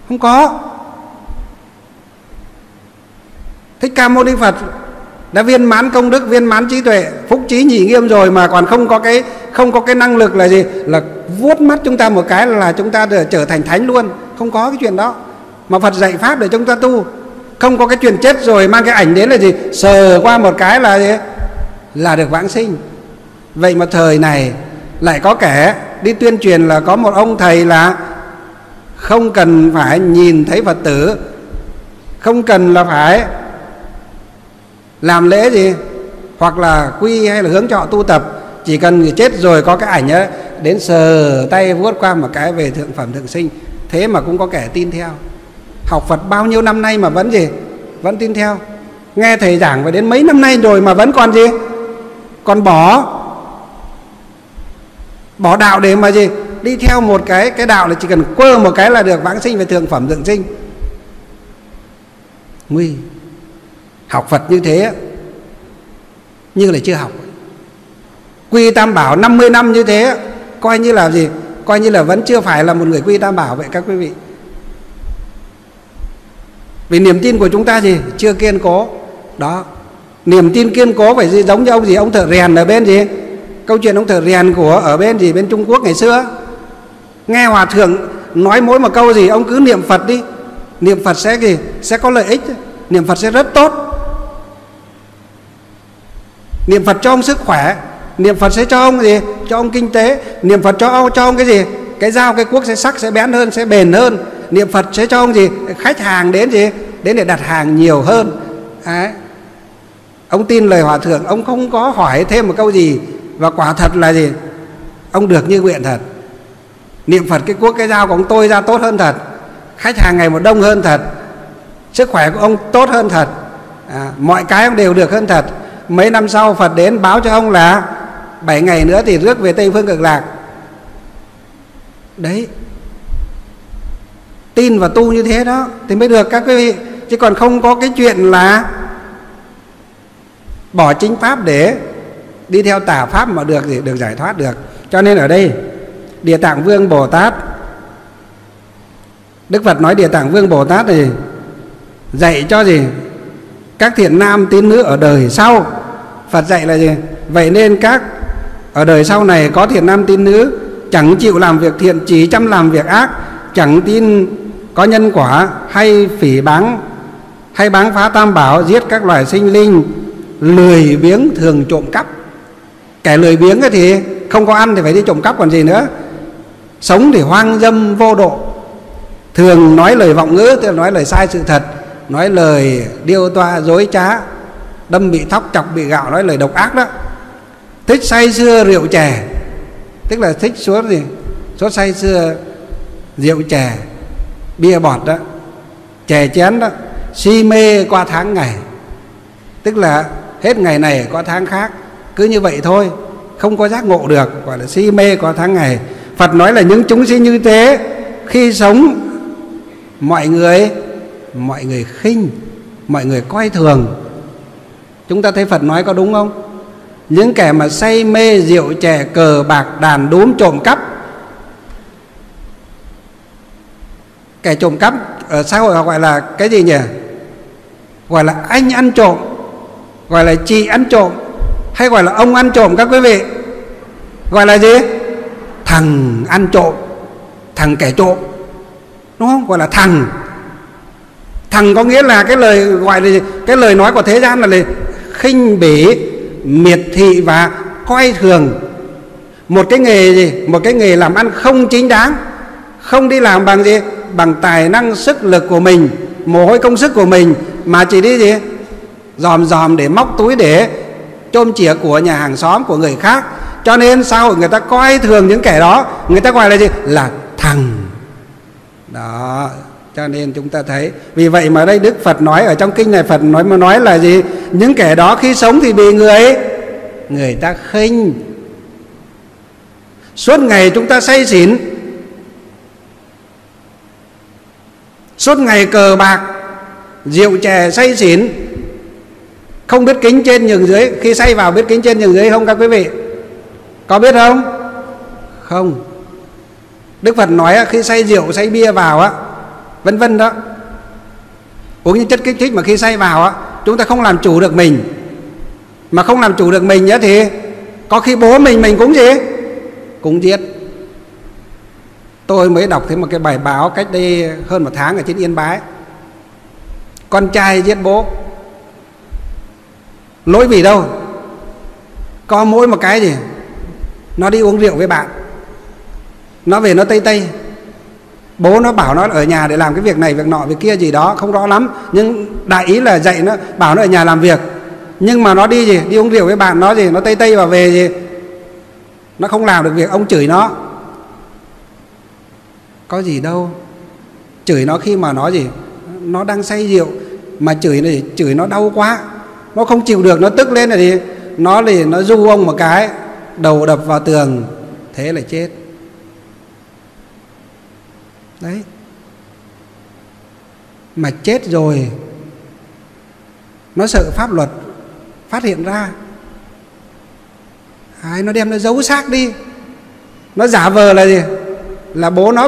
Không có. Thích Ca Mâu Ni Phật đã viên mãn công đức, viên mãn trí tuệ, phúc trí nhị nghiêm rồi mà còn không có cái năng lực là gì, là vuốt mắt chúng ta một cái là chúng ta trở thành thánh luôn. Không có cái chuyện đó. Mà Phật dạy pháp để chúng ta tu. Không có cái chuyện chết rồi mang cái ảnh đến là gì, sờ qua một cái là gì, là được vãng sinh. Vậy mà thời này lại có kẻ đi tuyên truyền là có một ông thầy là không cần phải nhìn thấy Phật tử, không cần là phải làm lễ gì, hoặc là quy hay là hướng trọ tu tập, chỉ cần người chết rồi có cái ảnh ấy, đến sờ tay vuốt qua một cái về thượng phẩm thượng sinh. Thế mà cũng có kẻ tin theo. Học Phật bao nhiêu năm nay mà vẫn gì, vẫn tin theo. Nghe thầy giảng phải đến mấy năm nay rồi mà vẫn còn gì, còn bỏ đạo để mà gì, đi theo một cái đạo là chỉ cần quơ một cái là được vãng sinh về thượng phẩm thượng sinh. Nguy. Học Phật như thế nhưng lại chưa học. Quy Tam Bảo 50 năm như thế coi như là gì, coi như là vẫn chưa phải là một người quy Tam Bảo vậy các quý vị. Vì niềm tin của chúng ta gì, chưa kiên cố. Đó, niềm tin kiên cố phải giống như ông gì, ông Thợ Rèn ở bên gì, câu chuyện ông Thợ Rèn của ở bên gì, bên Trung Quốc ngày xưa. Nghe hòa thượng nói mỗi một câu gì, ông cứ niệm Phật đi, niệm Phật sẽ gì, sẽ có lợi ích, niệm Phật sẽ rất tốt, niệm Phật cho ông sức khỏe, niệm Phật sẽ cho ông gì, cho ông kinh tế, niệm Phật cho ông cái gì, cái dao cái cuốc sẽ sắc, sẽ bén hơn, sẽ bền hơn, niệm Phật sẽ cho ông gì, khách hàng đến gì, đến để đặt hàng nhiều hơn. Đấy. Ông tin lời hòa thượng, ông không có hỏi thêm một câu gì, và quả thật là gì, ông được như nguyện thật. Niệm Phật cái cuốc cái dao của ông tôi ra tốt hơn thật, khách hàng ngày một đông hơn thật, sức khỏe của ông tốt hơn thật, mọi cái ông đều được hơn thật. Mấy năm sau Phật đến báo cho ông là 7 ngày nữa thì rước về Tây Phương Cực Lạc. Đấy, tin và tu như thế đó thì mới được các quý vị. Chứ còn không có cái chuyện là bỏ chính pháp để đi theo tà pháp mà được thì được giải thoát được. Cho nên ở đây Địa Tạng Vương Bồ Tát, Đức Phật nói Địa Tạng Vương Bồ Tát thì dạy cho gì, Các thiện nam tín nữ ở đời sau, Phật dạy là gì? Vậy nên các ở đời sau này có thiện nam tín nữ chẳng chịu làm việc thiện, chỉ chăm làm việc ác, chẳng tin có nhân quả, hay phỉ báng, hay báng phá tam bảo, giết các loài sinh linh, lười biếng thường trộm cắp. Kẻ lười biếng thì không có ăn thì phải đi trộm cắp còn gì nữa. Sống thì hoang dâm vô độ, thường nói lời vọng ngữ, tức là nói lời sai sự thật, nói lời điêu toa dối trá, đâm bị thóc chọc bị gạo, nói lời độc ác đó. Thích say sưa rượu chè, tức là thích suốt gì, suốt say sưa rượu chè, bia bọt đó, chè chén đó. Si mê qua tháng ngày, tức là hết ngày này có tháng khác, cứ như vậy thôi, không có giác ngộ được, gọi là si mê qua tháng ngày. Phật nói là những chúng sinh như thế khi sống mọi người khinh, mọi người coi thường. Chúng ta thấy Phật nói có đúng không? Những kẻ mà say mê rượu chè, cờ bạc, đàn đúm, trộm cắp. Kẻ trộm cắp ở xã hội họ gọi là cái gì nhỉ? Gọi là anh ăn trộm, gọi là chị ăn trộm, hay gọi là ông ăn trộm các quý vị? Gọi là gì? Thằng ăn trộm, thằng kẻ trộm, đúng không? Gọi là thằng. Thằng có nghĩa là cái lời gọi là gì? Cái lời nói của thế gian là khinh bỉ, miệt thị và coi thường. Một cái nghề gì? Một cái nghề làm ăn không chính đáng, không đi làm bằng gì? Bằng tài năng sức lực của mình, mồ hôi công sức của mình, mà chỉ đi gì? Dòm dòm để móc túi, để chôm chĩa của nhà hàng xóm, của người khác. Cho nên xã hội người ta coi thường những kẻ đó, người ta gọi là gì? Là thằng. Đó, cho nên chúng ta thấy. Vì vậy mà đây Đức Phật nói ở trong kinh này, Phật nói là gì? Những kẻ đó khi sống thì bị người ta khinh. Suốt ngày chúng ta say xỉn, suốt ngày cờ bạc, rượu chè, say xỉn, không biết kính trên nhường dưới. Khi say vào biết kính trên nhường dưới không các quý vị? Có biết không? Không. Đức Phật nói khi say rượu, say bia vào á, vân vân đó, uống những chất kích thích mà khi say vào á, chúng ta không làm chủ được mình. Mà không làm chủ được mình á thì có khi bố mình cũng gì? Cũng giết. Tôi mới đọc thấy một cái bài báo cách đây hơn một tháng ở trên Yên Bái. Con trai giết bố. Lỗi vì đâu? Có mỗi một cái gì? Nó đi uống rượu với bạn, nó về nó tây tây. Bố nó bảo nó ở nhà để làm cái việc này, việc nọ, việc kia gì đó, không rõ lắm. Nhưng đại ý là dạy nó, bảo nó ở nhà làm việc. Nhưng mà nó đi gì? Đi uống rượu với bạn, nó gì? Nó tây tây và về gì? Nó không làm được việc, ông chửi nó. Có gì đâu. Chửi nó khi mà nó gì? Nó đang say rượu. Mà chửi nó gì? Chửi nó đau quá, nó không chịu được, nó tức lên là gì? Nó thì nó du ông một cái, đầu đập vào tường, thế là chết. Đấy. Mà chết rồi nó sợ pháp luật phát hiện ra. Đấy, nó đem nó giấu xác đi. Nó giả vờ là gì? Là bố nó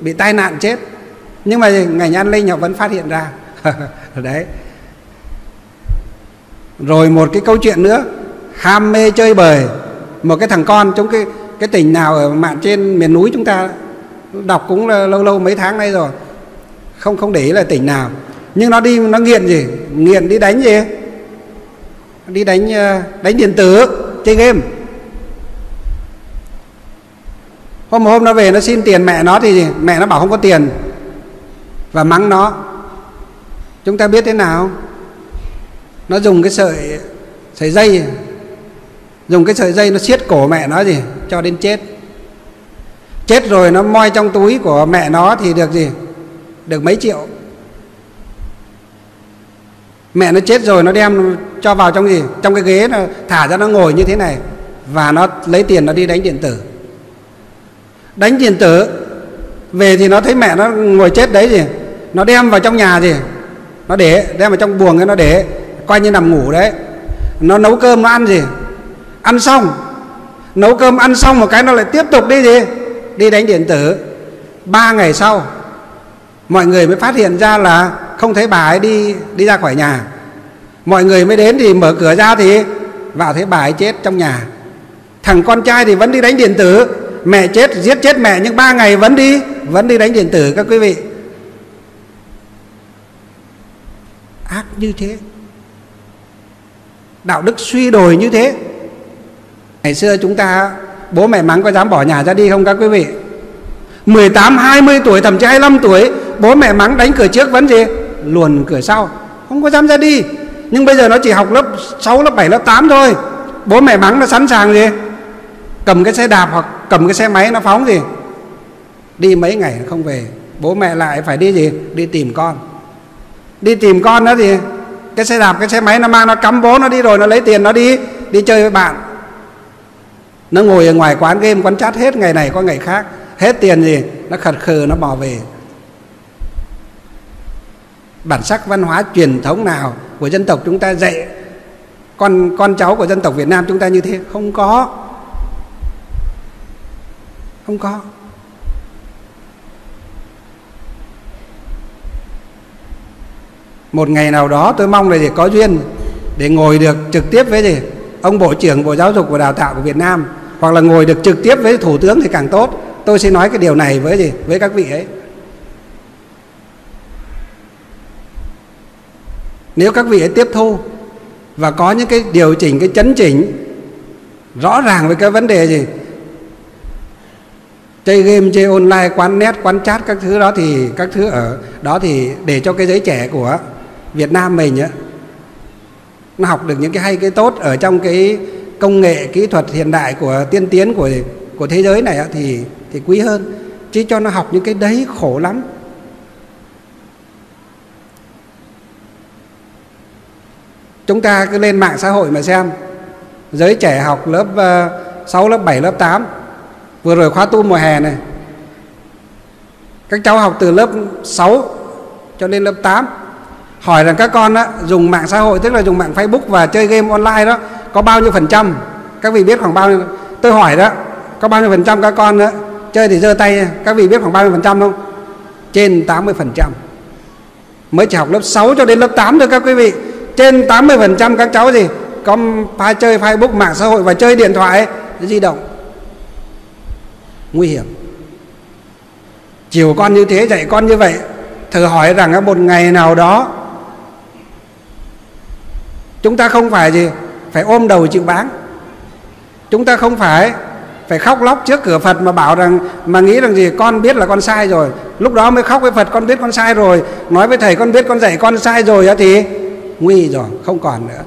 bị tai nạn chết. Nhưng mà ngành an ninh họ vẫn phát hiện ra. Đấy. Rồi một cái câu chuyện nữa, ham mê chơi bời. Một cái thằng con trong cái tỉnh nào ở mạng trên miền núi chúng ta đọc cũng là lâu lâu mấy tháng nay rồi, không để ý là tỉnh nào. Nhưng nó đi, nó nghiện gì? Nghiện đi đánh gì? Đi đánh điện tử, chơi game. Hôm nó về nó xin tiền mẹ nó thì gì? Mẹ nó bảo không có tiền và mắng nó. Chúng ta biết thế nào? Nó dùng cái sợi dây, dùng cái sợi dây nó siết cổ mẹ nó gì? Cho đến chết. Chết rồi nó moi trong túi của mẹ nó thì được gì? Được mấy triệu. Mẹ nó chết rồi nó đem cho vào trong gì? Trong cái ghế, nó thả ra nó ngồi như thế này. Và nó lấy tiền nó đi đánh điện tử. Đánh điện tử về thì nó thấy mẹ nó ngồi chết đấy gì? Nó đem vào trong nhà gì? Nó để, đem vào trong buồng nó để, coi như nằm ngủ đấy. Nó nấu cơm nó ăn gì? Ăn xong, nấu cơm ăn xong một cái nó lại tiếp tục đi gì? Đi đánh điện tử. 3 ngày sau mọi người mới phát hiện ra là không thấy bà ấy đi ra khỏi nhà. Mọi người mới đến thì mở cửa ra thì vào thấy bà ấy chết trong nhà. Thằng con trai thì vẫn đi đánh điện tử, mẹ chết, giết chết mẹ nhưng 3 ngày vẫn đi đánh điện tử các quý vị. Ác như thế, đạo đức suy đồi như thế. Ngày xưa chúng ta bố mẹ mắng có dám bỏ nhà ra đi không các quý vị? 18, 20 tuổi, thậm chí 25 tuổi, bố mẹ mắng đánh cửa trước vẫn gì? Luồn cửa sau, không có dám ra đi. Nhưng bây giờ nó chỉ học lớp 6, lớp 7, lớp 8 thôi, bố mẹ mắng nó sẵn sàng gì? Cầm cái xe đạp hoặc cầm cái xe máy nó phóng gì? Đi mấy ngày nó không về, bố mẹ lại phải đi gì? Đi tìm con. Đi tìm con nó thì cái xe đạp, cái xe máy nó mang nó cắm bố nó đi rồi nó lấy tiền nó đi chơi với bạn. Nó ngồi ở ngoài quán game, quán chat hết ngày này qua ngày khác. Hết tiền gì, nó khật khờ nó bỏ về. Bản sắc văn hóa truyền thống nào của dân tộc chúng ta dạy con cháu của dân tộc Việt Nam chúng ta như thế? Không có. Không có. Một ngày nào đó tôi mong là để có duyên để ngồi được trực tiếp với gì ông Bộ trưởng Bộ Giáo dục và Đào tạo của Việt Nam, hoặc là ngồi được trực tiếp với Thủ tướng thì càng tốt. Tôi sẽ nói cái điều này với gì với các vị ấy. Nếu các vị ấy tiếp thu và có những cái điều chỉnh, cái chấn chỉnh rõ ràng với cái vấn đề gì chơi game, chơi online, quán net, quán chat các thứ đó, thì các thứ ở đó thì để cho cái giới trẻ của Việt Nam mình á, nó học được những cái hay cái tốt ở trong cái công nghệ kỹ thuật hiện đại của tiên tiến của thế giới này á, thì quý hơn. Chứ cho nó học những cái đấy khổ lắm. Chúng ta cứ lên mạng xã hội mà xem giới trẻ học lớp 6, lớp 7, lớp 8. Vừa rồi khóa tu mùa hè này, các cháu học từ lớp 6 cho đến lớp 8. Hỏi rằng các con á, dùng mạng xã hội, tức là dùng mạng Facebook và chơi game online đó, có bao nhiêu phần trăm? Các vị biết khoảng bao nhiêu? Tôi hỏi đó, có bao nhiêu phần trăm các con á, chơi thì giơ tay. Các vị biết khoảng bao nhiêu phần trăm không? Trên 80%. Mới chỉ học lớp 6 cho đến lớp 8 thôi các quý vị. Trên 80% các cháu gì có phải chơi Facebook, mạng xã hội và chơi điện thoại di động. Nguy hiểm. Chiều con như thế, dạy con như vậy, thử hỏi rằng một ngày nào đó chúng ta không phải gì phải ôm đầu chịu báng. Chúng ta không phải khóc lóc trước cửa Phật mà bảo rằng, mà nghĩ rằng gì con biết là con sai rồi, lúc đó mới khóc với Phật con biết con sai rồi, nói với thầy con biết con dạy con sai rồi, thì nguy rồi, không còn nữa,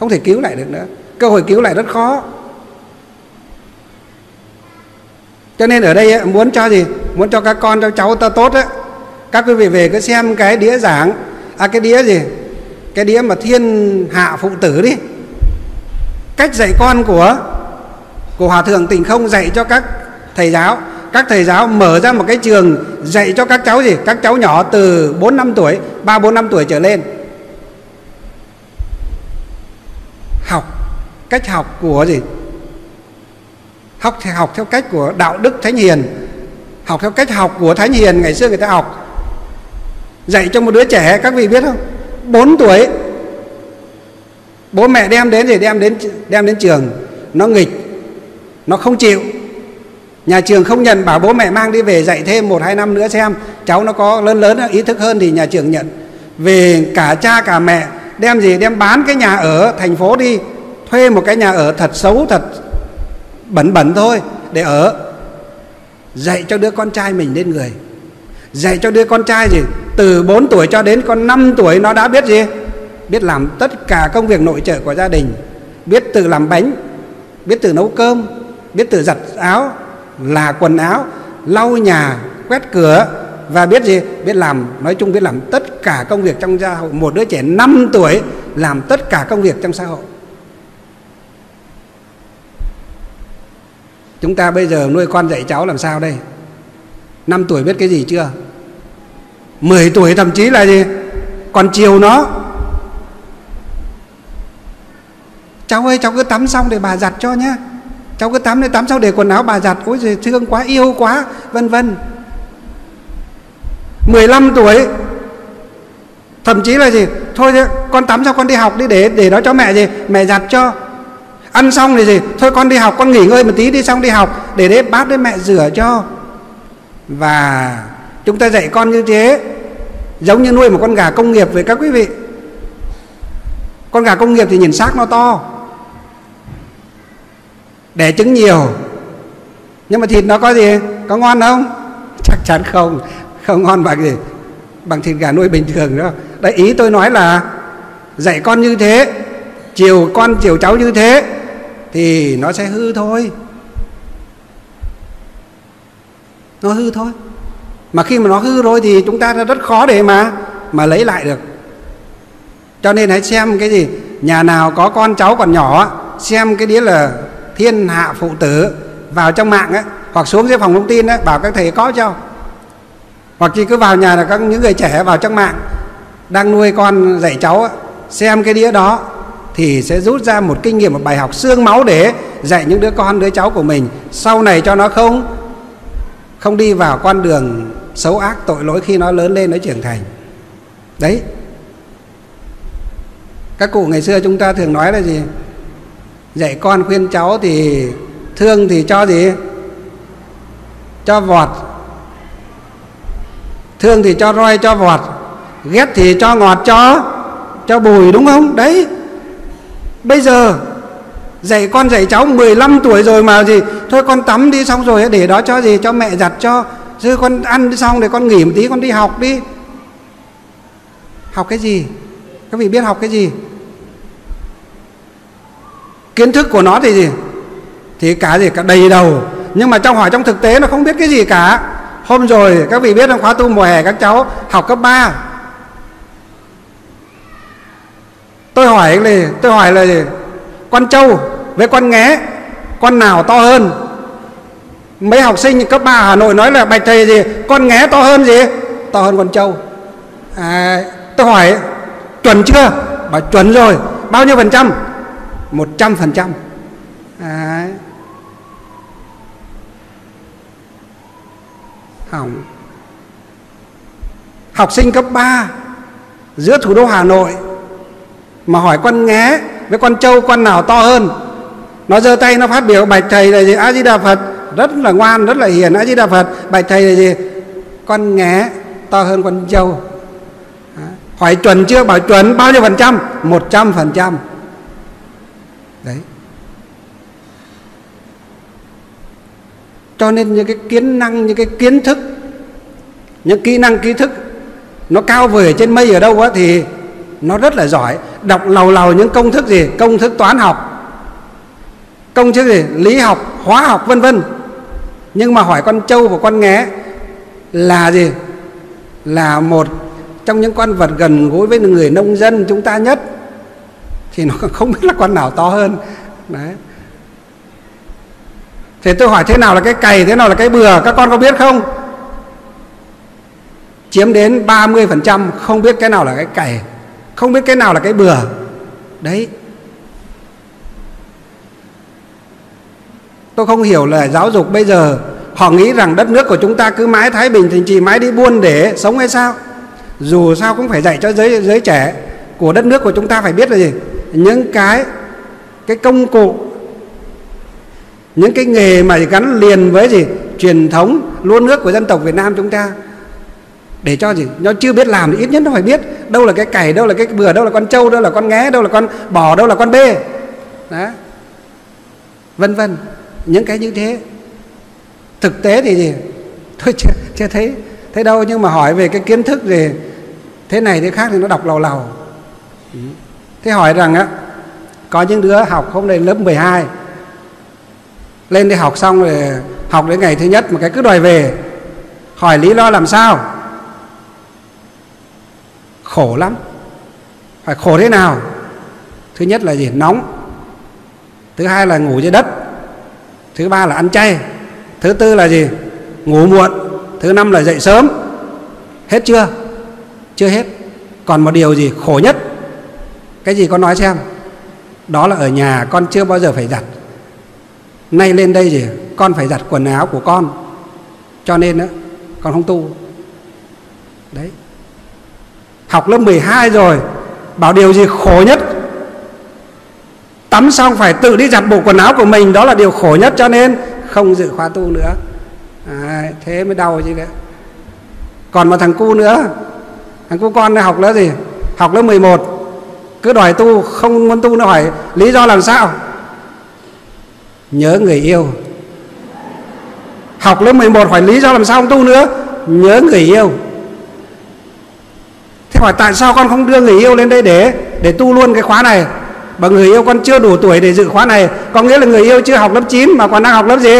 không thể cứu lại được nữa. Cơ hội cứu lại rất khó. Cho nên ở đây ấy, muốn cho gì, muốn cho các con, cho cháu ta tốt ấy, các quý vị về cứ xem cái đĩa giảng, cái đĩa gì, cái đĩa mà Thiên Hạ Phụ Tử đi, cách dạy con của Hòa Thượng Tịnh Không dạy cho các thầy giáo. Các thầy giáo mở ra một cái trường dạy cho các cháu gì, các cháu nhỏ từ 4-5 tuổi, 3-4-5 tuổi trở lên, học cách học của gì, học theo cách của đạo đức thánh hiền, học theo cách học của thánh hiền ngày xưa người ta học. Dạy cho một đứa trẻ, các vị biết không, 4 tuổi bố mẹ đem đến thì đem đến trường, nó nghịch, nó không chịu, nhà trường không nhận, bảo bố mẹ mang đi về dạy thêm 1-2 năm nữa xem cháu nó có lớn ý thức hơn thì nhà trường nhận. Về cả cha cả mẹ đem gì, đem bán cái nhà ở thành phố đi, thuê một cái nhà ở thật xấu, thật bẩn thôi để ở. Dạy cho đứa con trai mình nên người, dạy cho đứa con trai gì từ 4 tuổi cho đến con 5 tuổi nó đã biết gì, biết làm tất cả công việc nội trợ của gia đình, biết tự làm bánh, biết tự nấu cơm, biết tự giặt áo, là quần áo, lau nhà, quét cửa, và biết gì, biết làm, nói chung biết làm tất cả công việc trong xã hội. Một đứa trẻ 5 tuổi làm tất cả công việc trong xã hội. Chúng ta bây giờ nuôi con dạy cháu làm sao đây? 5 tuổi biết cái gì chưa? 10 tuổi thậm chí là gì? Còn chiều nó. Cháu ơi, cháu cứ tắm xong để bà giặt cho nhé. Cháu cứ tắm để tắm xong để quần áo bà giặt. Ôi giời, thương quá, yêu quá, vân vân. 15 tuổi Thậm chí là gì, thôi con tắm xong con đi học đi, để đó cho mẹ gì, mẹ giặt cho. Ăn xong thì gì, thôi con đi học, con nghỉ ngơi một tí đi xong đi học, để đấy bát đấy mẹ rửa cho. Và chúng ta dạy con như thế giống như nuôi một con gà công nghiệp. Với các quý vị, con gà công nghiệp thì nhìn xác nó to, đẻ trứng nhiều, nhưng mà thịt nó có gì, có ngon không? Chắc chắn không, không ngon bằng gì, bằng thịt gà nuôi bình thường đó. Đấy, ý tôi nói là dạy con như thế, chiều con chiều cháu như thế thì nó sẽ hư thôi, nó hư thôi. Mà khi mà nó hư rồi thì chúng ta rất khó để mà lấy lại được. Cho nên hãy xem cái gì, nhà nào có con cháu còn nhỏ, xem cái đĩa là Thiên Hạ Phụ Tử vào trong mạng ấy, hoặc xuống dưới phòng thông tin ấy, bảo các thầy có cho. Hoặc chỉ cứ vào nhà là các những người trẻ vào trong mạng đang nuôi con dạy cháu ấy, xem cái đĩa đó thì sẽ rút ra một kinh nghiệm, một bài học xương máu để dạy những đứa con, đứa cháu của mình sau này cho nó không đi vào con đường xấu ác tội lỗi khi nó lớn lên, nó trưởng thành. Đấy, các cụ ngày xưa chúng ta thường nói là gì, dạy con khuyên cháu thì thương thì cho gì, cho vọt, thương thì cho roi cho vọt, ghét thì cho ngọt cho bùi, đúng không? Đấy, bây giờ dạy con dạy cháu 15 tuổi rồi mà gì, thôi con tắm đi xong rồi để đó cho gì, cho mẹ giặt cho, chứ con ăn xong để con nghỉ một tí con đi học đi. Học cái gì? Các vị biết học cái gì? Kiến thức của nó thì gì, thì cả gì, cả đầy đầu, nhưng mà trong hỏi trong thực tế nó không biết cái gì cả. Hôm rồi các vị biết là khóa tu mùa hè các cháu học cấp 3, tôi hỏi là gì, con trâu với con nghé con nào to hơn? Mấy học sinh cấp 3 Hà Nội nói là bạch thầy gì, con nghé to hơn gì, to hơn con trâu. Tôi hỏi chuẩn chưa, bảo chuẩn rồi. Bao nhiêu phần trăm? 100%. Hỏng. Học sinh cấp 3 giữa thủ đô Hà Nội mà hỏi con nghé với con trâu con nào to hơn, nó giơ tay nó phát biểu bạch thầy là gì, A Di Đà Phật, rất là ngoan, rất là hiền, A Di Đà Phật, bạch thầy là gì, con nghé to hơn con trâu. Hỏi chuẩn chưa, bảo chuẩn. Bao nhiêu phần trăm? 100%. Đấy, cho nên những cái kiến năng, những cái kiến thức, những kỹ năng kỹ thức nó cao vời trên mây ở đâu á thì nó rất là giỏi, đọc lầu lầu những công thức gì, công thức toán học, công thức gì lý học, hóa học, vân vân. Nhưng mà hỏi con trâu và con nghé là gì, là một trong những con vật gần gũi với người nông dân chúng ta nhất, thì nó không biết là con nào to hơn. Đấy, thì tôi hỏi thế nào là cái cày, thế nào là cái bừa, các con có biết không? Chiếm đến 30% không biết cái nào là cái cày, không biết cái nào là cái bừa. Đấy, tôi không hiểu là giáo dục bây giờ họ nghĩ rằng đất nước của chúng ta cứ mãi thái bình thịnh trị, mãi đi buôn để sống hay sao. Dù sao cũng phải dạy cho giới trẻ của đất nước của chúng ta phải biết là gì, những cái công cụ, những cái nghề mà gắn liền với gì, truyền thống luôn nước của dân tộc Việt Nam chúng ta. Để cho gì, nó chưa biết làm thì ít nhất nó phải biết đâu là cái cày, đâu là cái bừa, đâu là con trâu, đâu là con nghé, đâu là con bò, đâu là con bê. Đó, vân vân, những cái như thế. Thực tế thì gì, tôi chưa thấy đâu, nhưng mà hỏi về cái kiến thức gì thế này thế khác thì nó đọc lầu lầu. Thế hỏi rằng á, có những đứa học hôm nay lớp 12 lên đi học xong rồi, học đến ngày thứ nhất mà cái cứ đòi về. Hỏi lý do làm sao? Khổ lắm. Hỏi khổ thế nào? Thứ nhất là gì? Nóng. Thứ hai là ngủ dưới đất. Thứ ba là ăn chay. Thứ tư là gì? Ngủ muộn. Thứ năm là dậy sớm. Hết chưa? Chưa hết. Còn một điều gì khổ nhất? Cái gì con nói xem? Đó là ở nhà con chưa bao giờ phải giặt. Nay lên đây gì, con phải giặt quần áo của con, cho nên đó, con không tu. Đấy, học lớp 12 rồi, bảo điều gì khổ nhất? Tắm xong phải tự đi giặt bộ quần áo của mình, đó là điều khổ nhất, cho nên không dự khóa tu nữa. Thế mới đau chứ đấy. Còn một thằng cu nữa, thằng cu con nó học lớp gì? Học lớp 11, cứ đòi tu, không muốn tu, nó hỏi lý do làm sao? Nhớ người yêu. Học lớp 11 hỏi lý do làm sao không tu nữa? Nhớ người yêu. Thế hỏi tại sao con không đưa người yêu lên đây để tu luôn cái khóa này? Bởi người yêu con chưa đủ tuổi để dự khóa này. Có nghĩa là người yêu chưa học lớp 9 mà còn đang học lớp gì?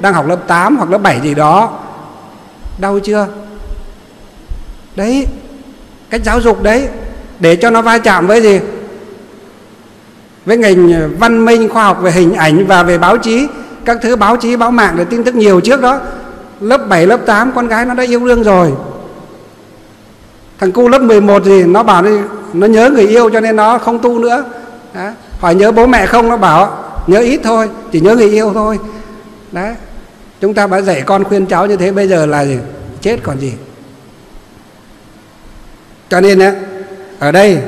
Đang học lớp 8 hoặc lớp 7 gì đó. Đau chưa? Đấy, cách giáo dục đấy, để cho nó va chạm với gì? Với ngành văn minh, khoa học về hình ảnh và về báo chí, các thứ báo chí, báo mạng để tin tức nhiều trước đó. Lớp 7, lớp 8 con gái nó đã yêu đương rồi. Thằng cu lớp 11 gì, nó bảo nó nhớ người yêu cho nên nó không tu nữa. Đó. Hỏi nhớ bố mẹ không, nó bảo nhớ ít thôi, chỉ nhớ người yêu thôi. Đấy. Chúng ta đã dạy con, khuyên cháu như thế, bây giờ là gì? Chết còn gì. Cho nên ở đây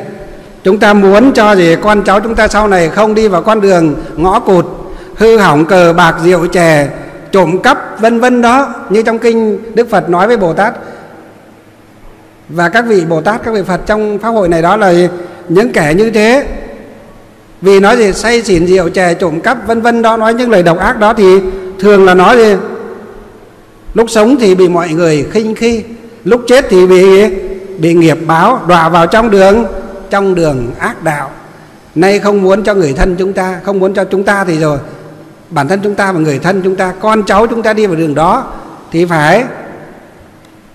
chúng ta muốn cho gì con cháu chúng ta sau này không đi vào con đường ngõ cụt, hư hỏng, cờ bạc, rượu chè, trộm cắp vân vân đó. Như trong kinh Đức Phật nói với Bồ Tát và các vị Bồ Tát, các vị Phật trong pháp hội này, đó là những kẻ như thế vì nói gì say xỉn, rượu chè, trộm cắp vân vân đó, nói những lời độc ác đó, thì thường là nói gì lúc sống thì bị mọi người khinh khi, lúc chết thì bị nghiệp báo, đọa vào trong đường ác đạo. Nay không muốn cho người thân chúng ta, không muốn cho chúng ta thì rồi bản thân chúng ta và người thân chúng ta, con cháu chúng ta đi vào đường đó, thì phải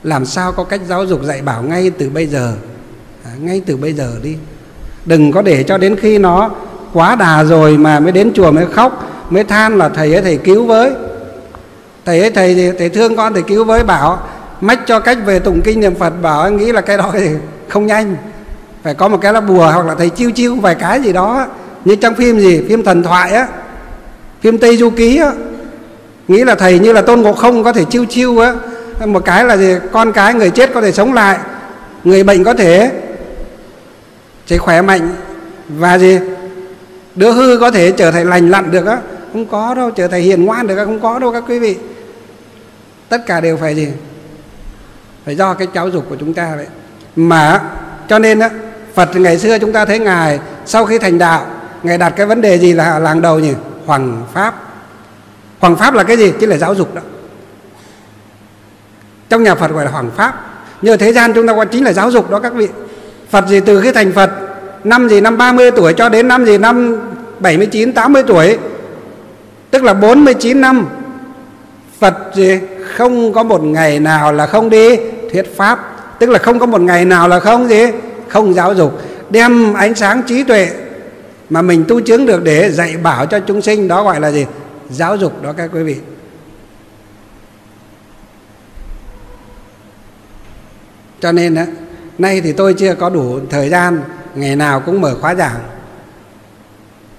làm sao có cách giáo dục dạy bảo ngay từ bây giờ. Ngay từ bây giờ đi, đừng có để cho đến khi nó quá đà rồi mà mới đến chùa mới khóc, mới than là thầy ấy thầy cứu với, thầy thương con, thầy cứu với, bảo mách cho cách về tụng kinh niệm Phật, bảo anh nghĩ là cái đó thì không nhanh, phải có một cái là bùa hoặc là thầy chiêu chiêu vài cái gì đó, như trong phim gì, phim thần thoại á, phim Tây Du Ký á, nghĩ là thầy như là Tôn Ngộ Không có thể chiêu chiêu á, một cái là gì con cái người chết có thể sống lại, người bệnh có thể chỉ khỏe mạnh, và gì đứa hư có thể trở thành lành lặn được á. Không có đâu, trở thành hiền ngoan được á, không có đâu các quý vị. Tất cả đều phải gì, phải do cái giáo dục của chúng ta đấy. Mà cho nên á, Phật ngày xưa chúng ta thấy Ngài sau khi thành đạo, Ngài đặt cái vấn đề gì là hàng đầu nhỉ? Hoằng pháp. Hoằng pháp là cái gì? Chứ là giáo dục đó. Trong nhà Phật gọi là hoằng pháp, nhưng ở thế gian chúng ta gọi chính là giáo dục đó các vị. Phật gì từ khi thành Phật năm gì, năm 30 tuổi cho đến năm gì, năm 79, 80 tuổi, tức là 49 năm Phật gì không có một ngày nào là không đi thuyết pháp, tức là không có một ngày nào là không gì, không giáo dục, đem ánh sáng trí tuệ mà mình tu chứng được để dạy bảo cho chúng sinh, đó gọi là gì, giáo dục đó các quý vị. Cho nên đó, nay thì tôi chưa có đủ thời gian ngày nào cũng mở khóa giảng,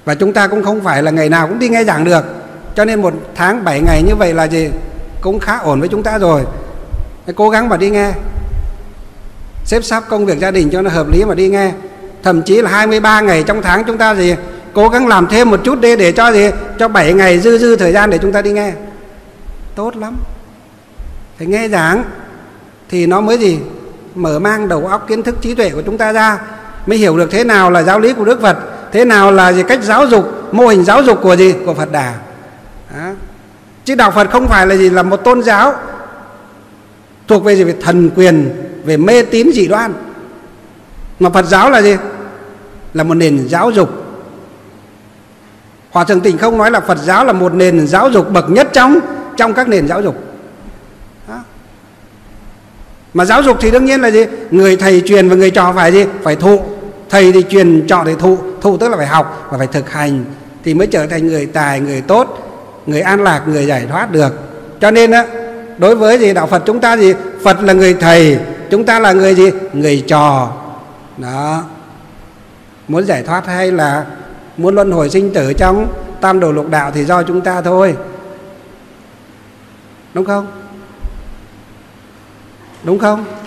và chúng ta cũng không phải là ngày nào cũng đi nghe giảng được, cho nên một tháng 7 ngày như vậy là gì cũng khá ổn với chúng ta rồi. Cố gắng mà đi nghe, xếp sắp công việc gia đình cho nó hợp lý mà đi nghe. Thậm chí là 23 ngày trong tháng chúng ta gì cố gắng làm thêm một chút để cho gì, cho 7 ngày dư thời gian để chúng ta đi nghe. Tốt lắm. Phải nghe giảng thì nó mới gì mở mang đầu óc, kiến thức trí tuệ của chúng ta ra, mới hiểu được thế nào là giáo lý của Đức Phật, thế nào là gì cách giáo dục, mô hình giáo dục của gì, của Phật Đà. Đó. Chứ đạo Phật không phải là gì, là một tôn giáo thuộc về gì, về thần quyền, về mê tín dị đoan, mà Phật giáo là gì, là một nền giáo dục. Hòa thượng Tịnh Không nói là Phật giáo là một nền giáo dục bậc nhất trong các nền giáo dục. Đó. Mà giáo dục thì đương nhiên là gì, người thầy truyền và người trò phải gì, phải thụ. Thầy thì truyền, trò thì thụ tức là phải học và phải thực hành thì mới trở thành người tài, người tốt, người an lạc, người giải thoát được. Cho nên á, đối với gì đạo Phật chúng ta gì, Phật là người thầy, chúng ta là người gì, người trò. Đó. Muốn giải thoát hay là muốn luân hồi sinh tử trong tam đồ lục đạo thì do chúng ta thôi, đúng không? Đúng không?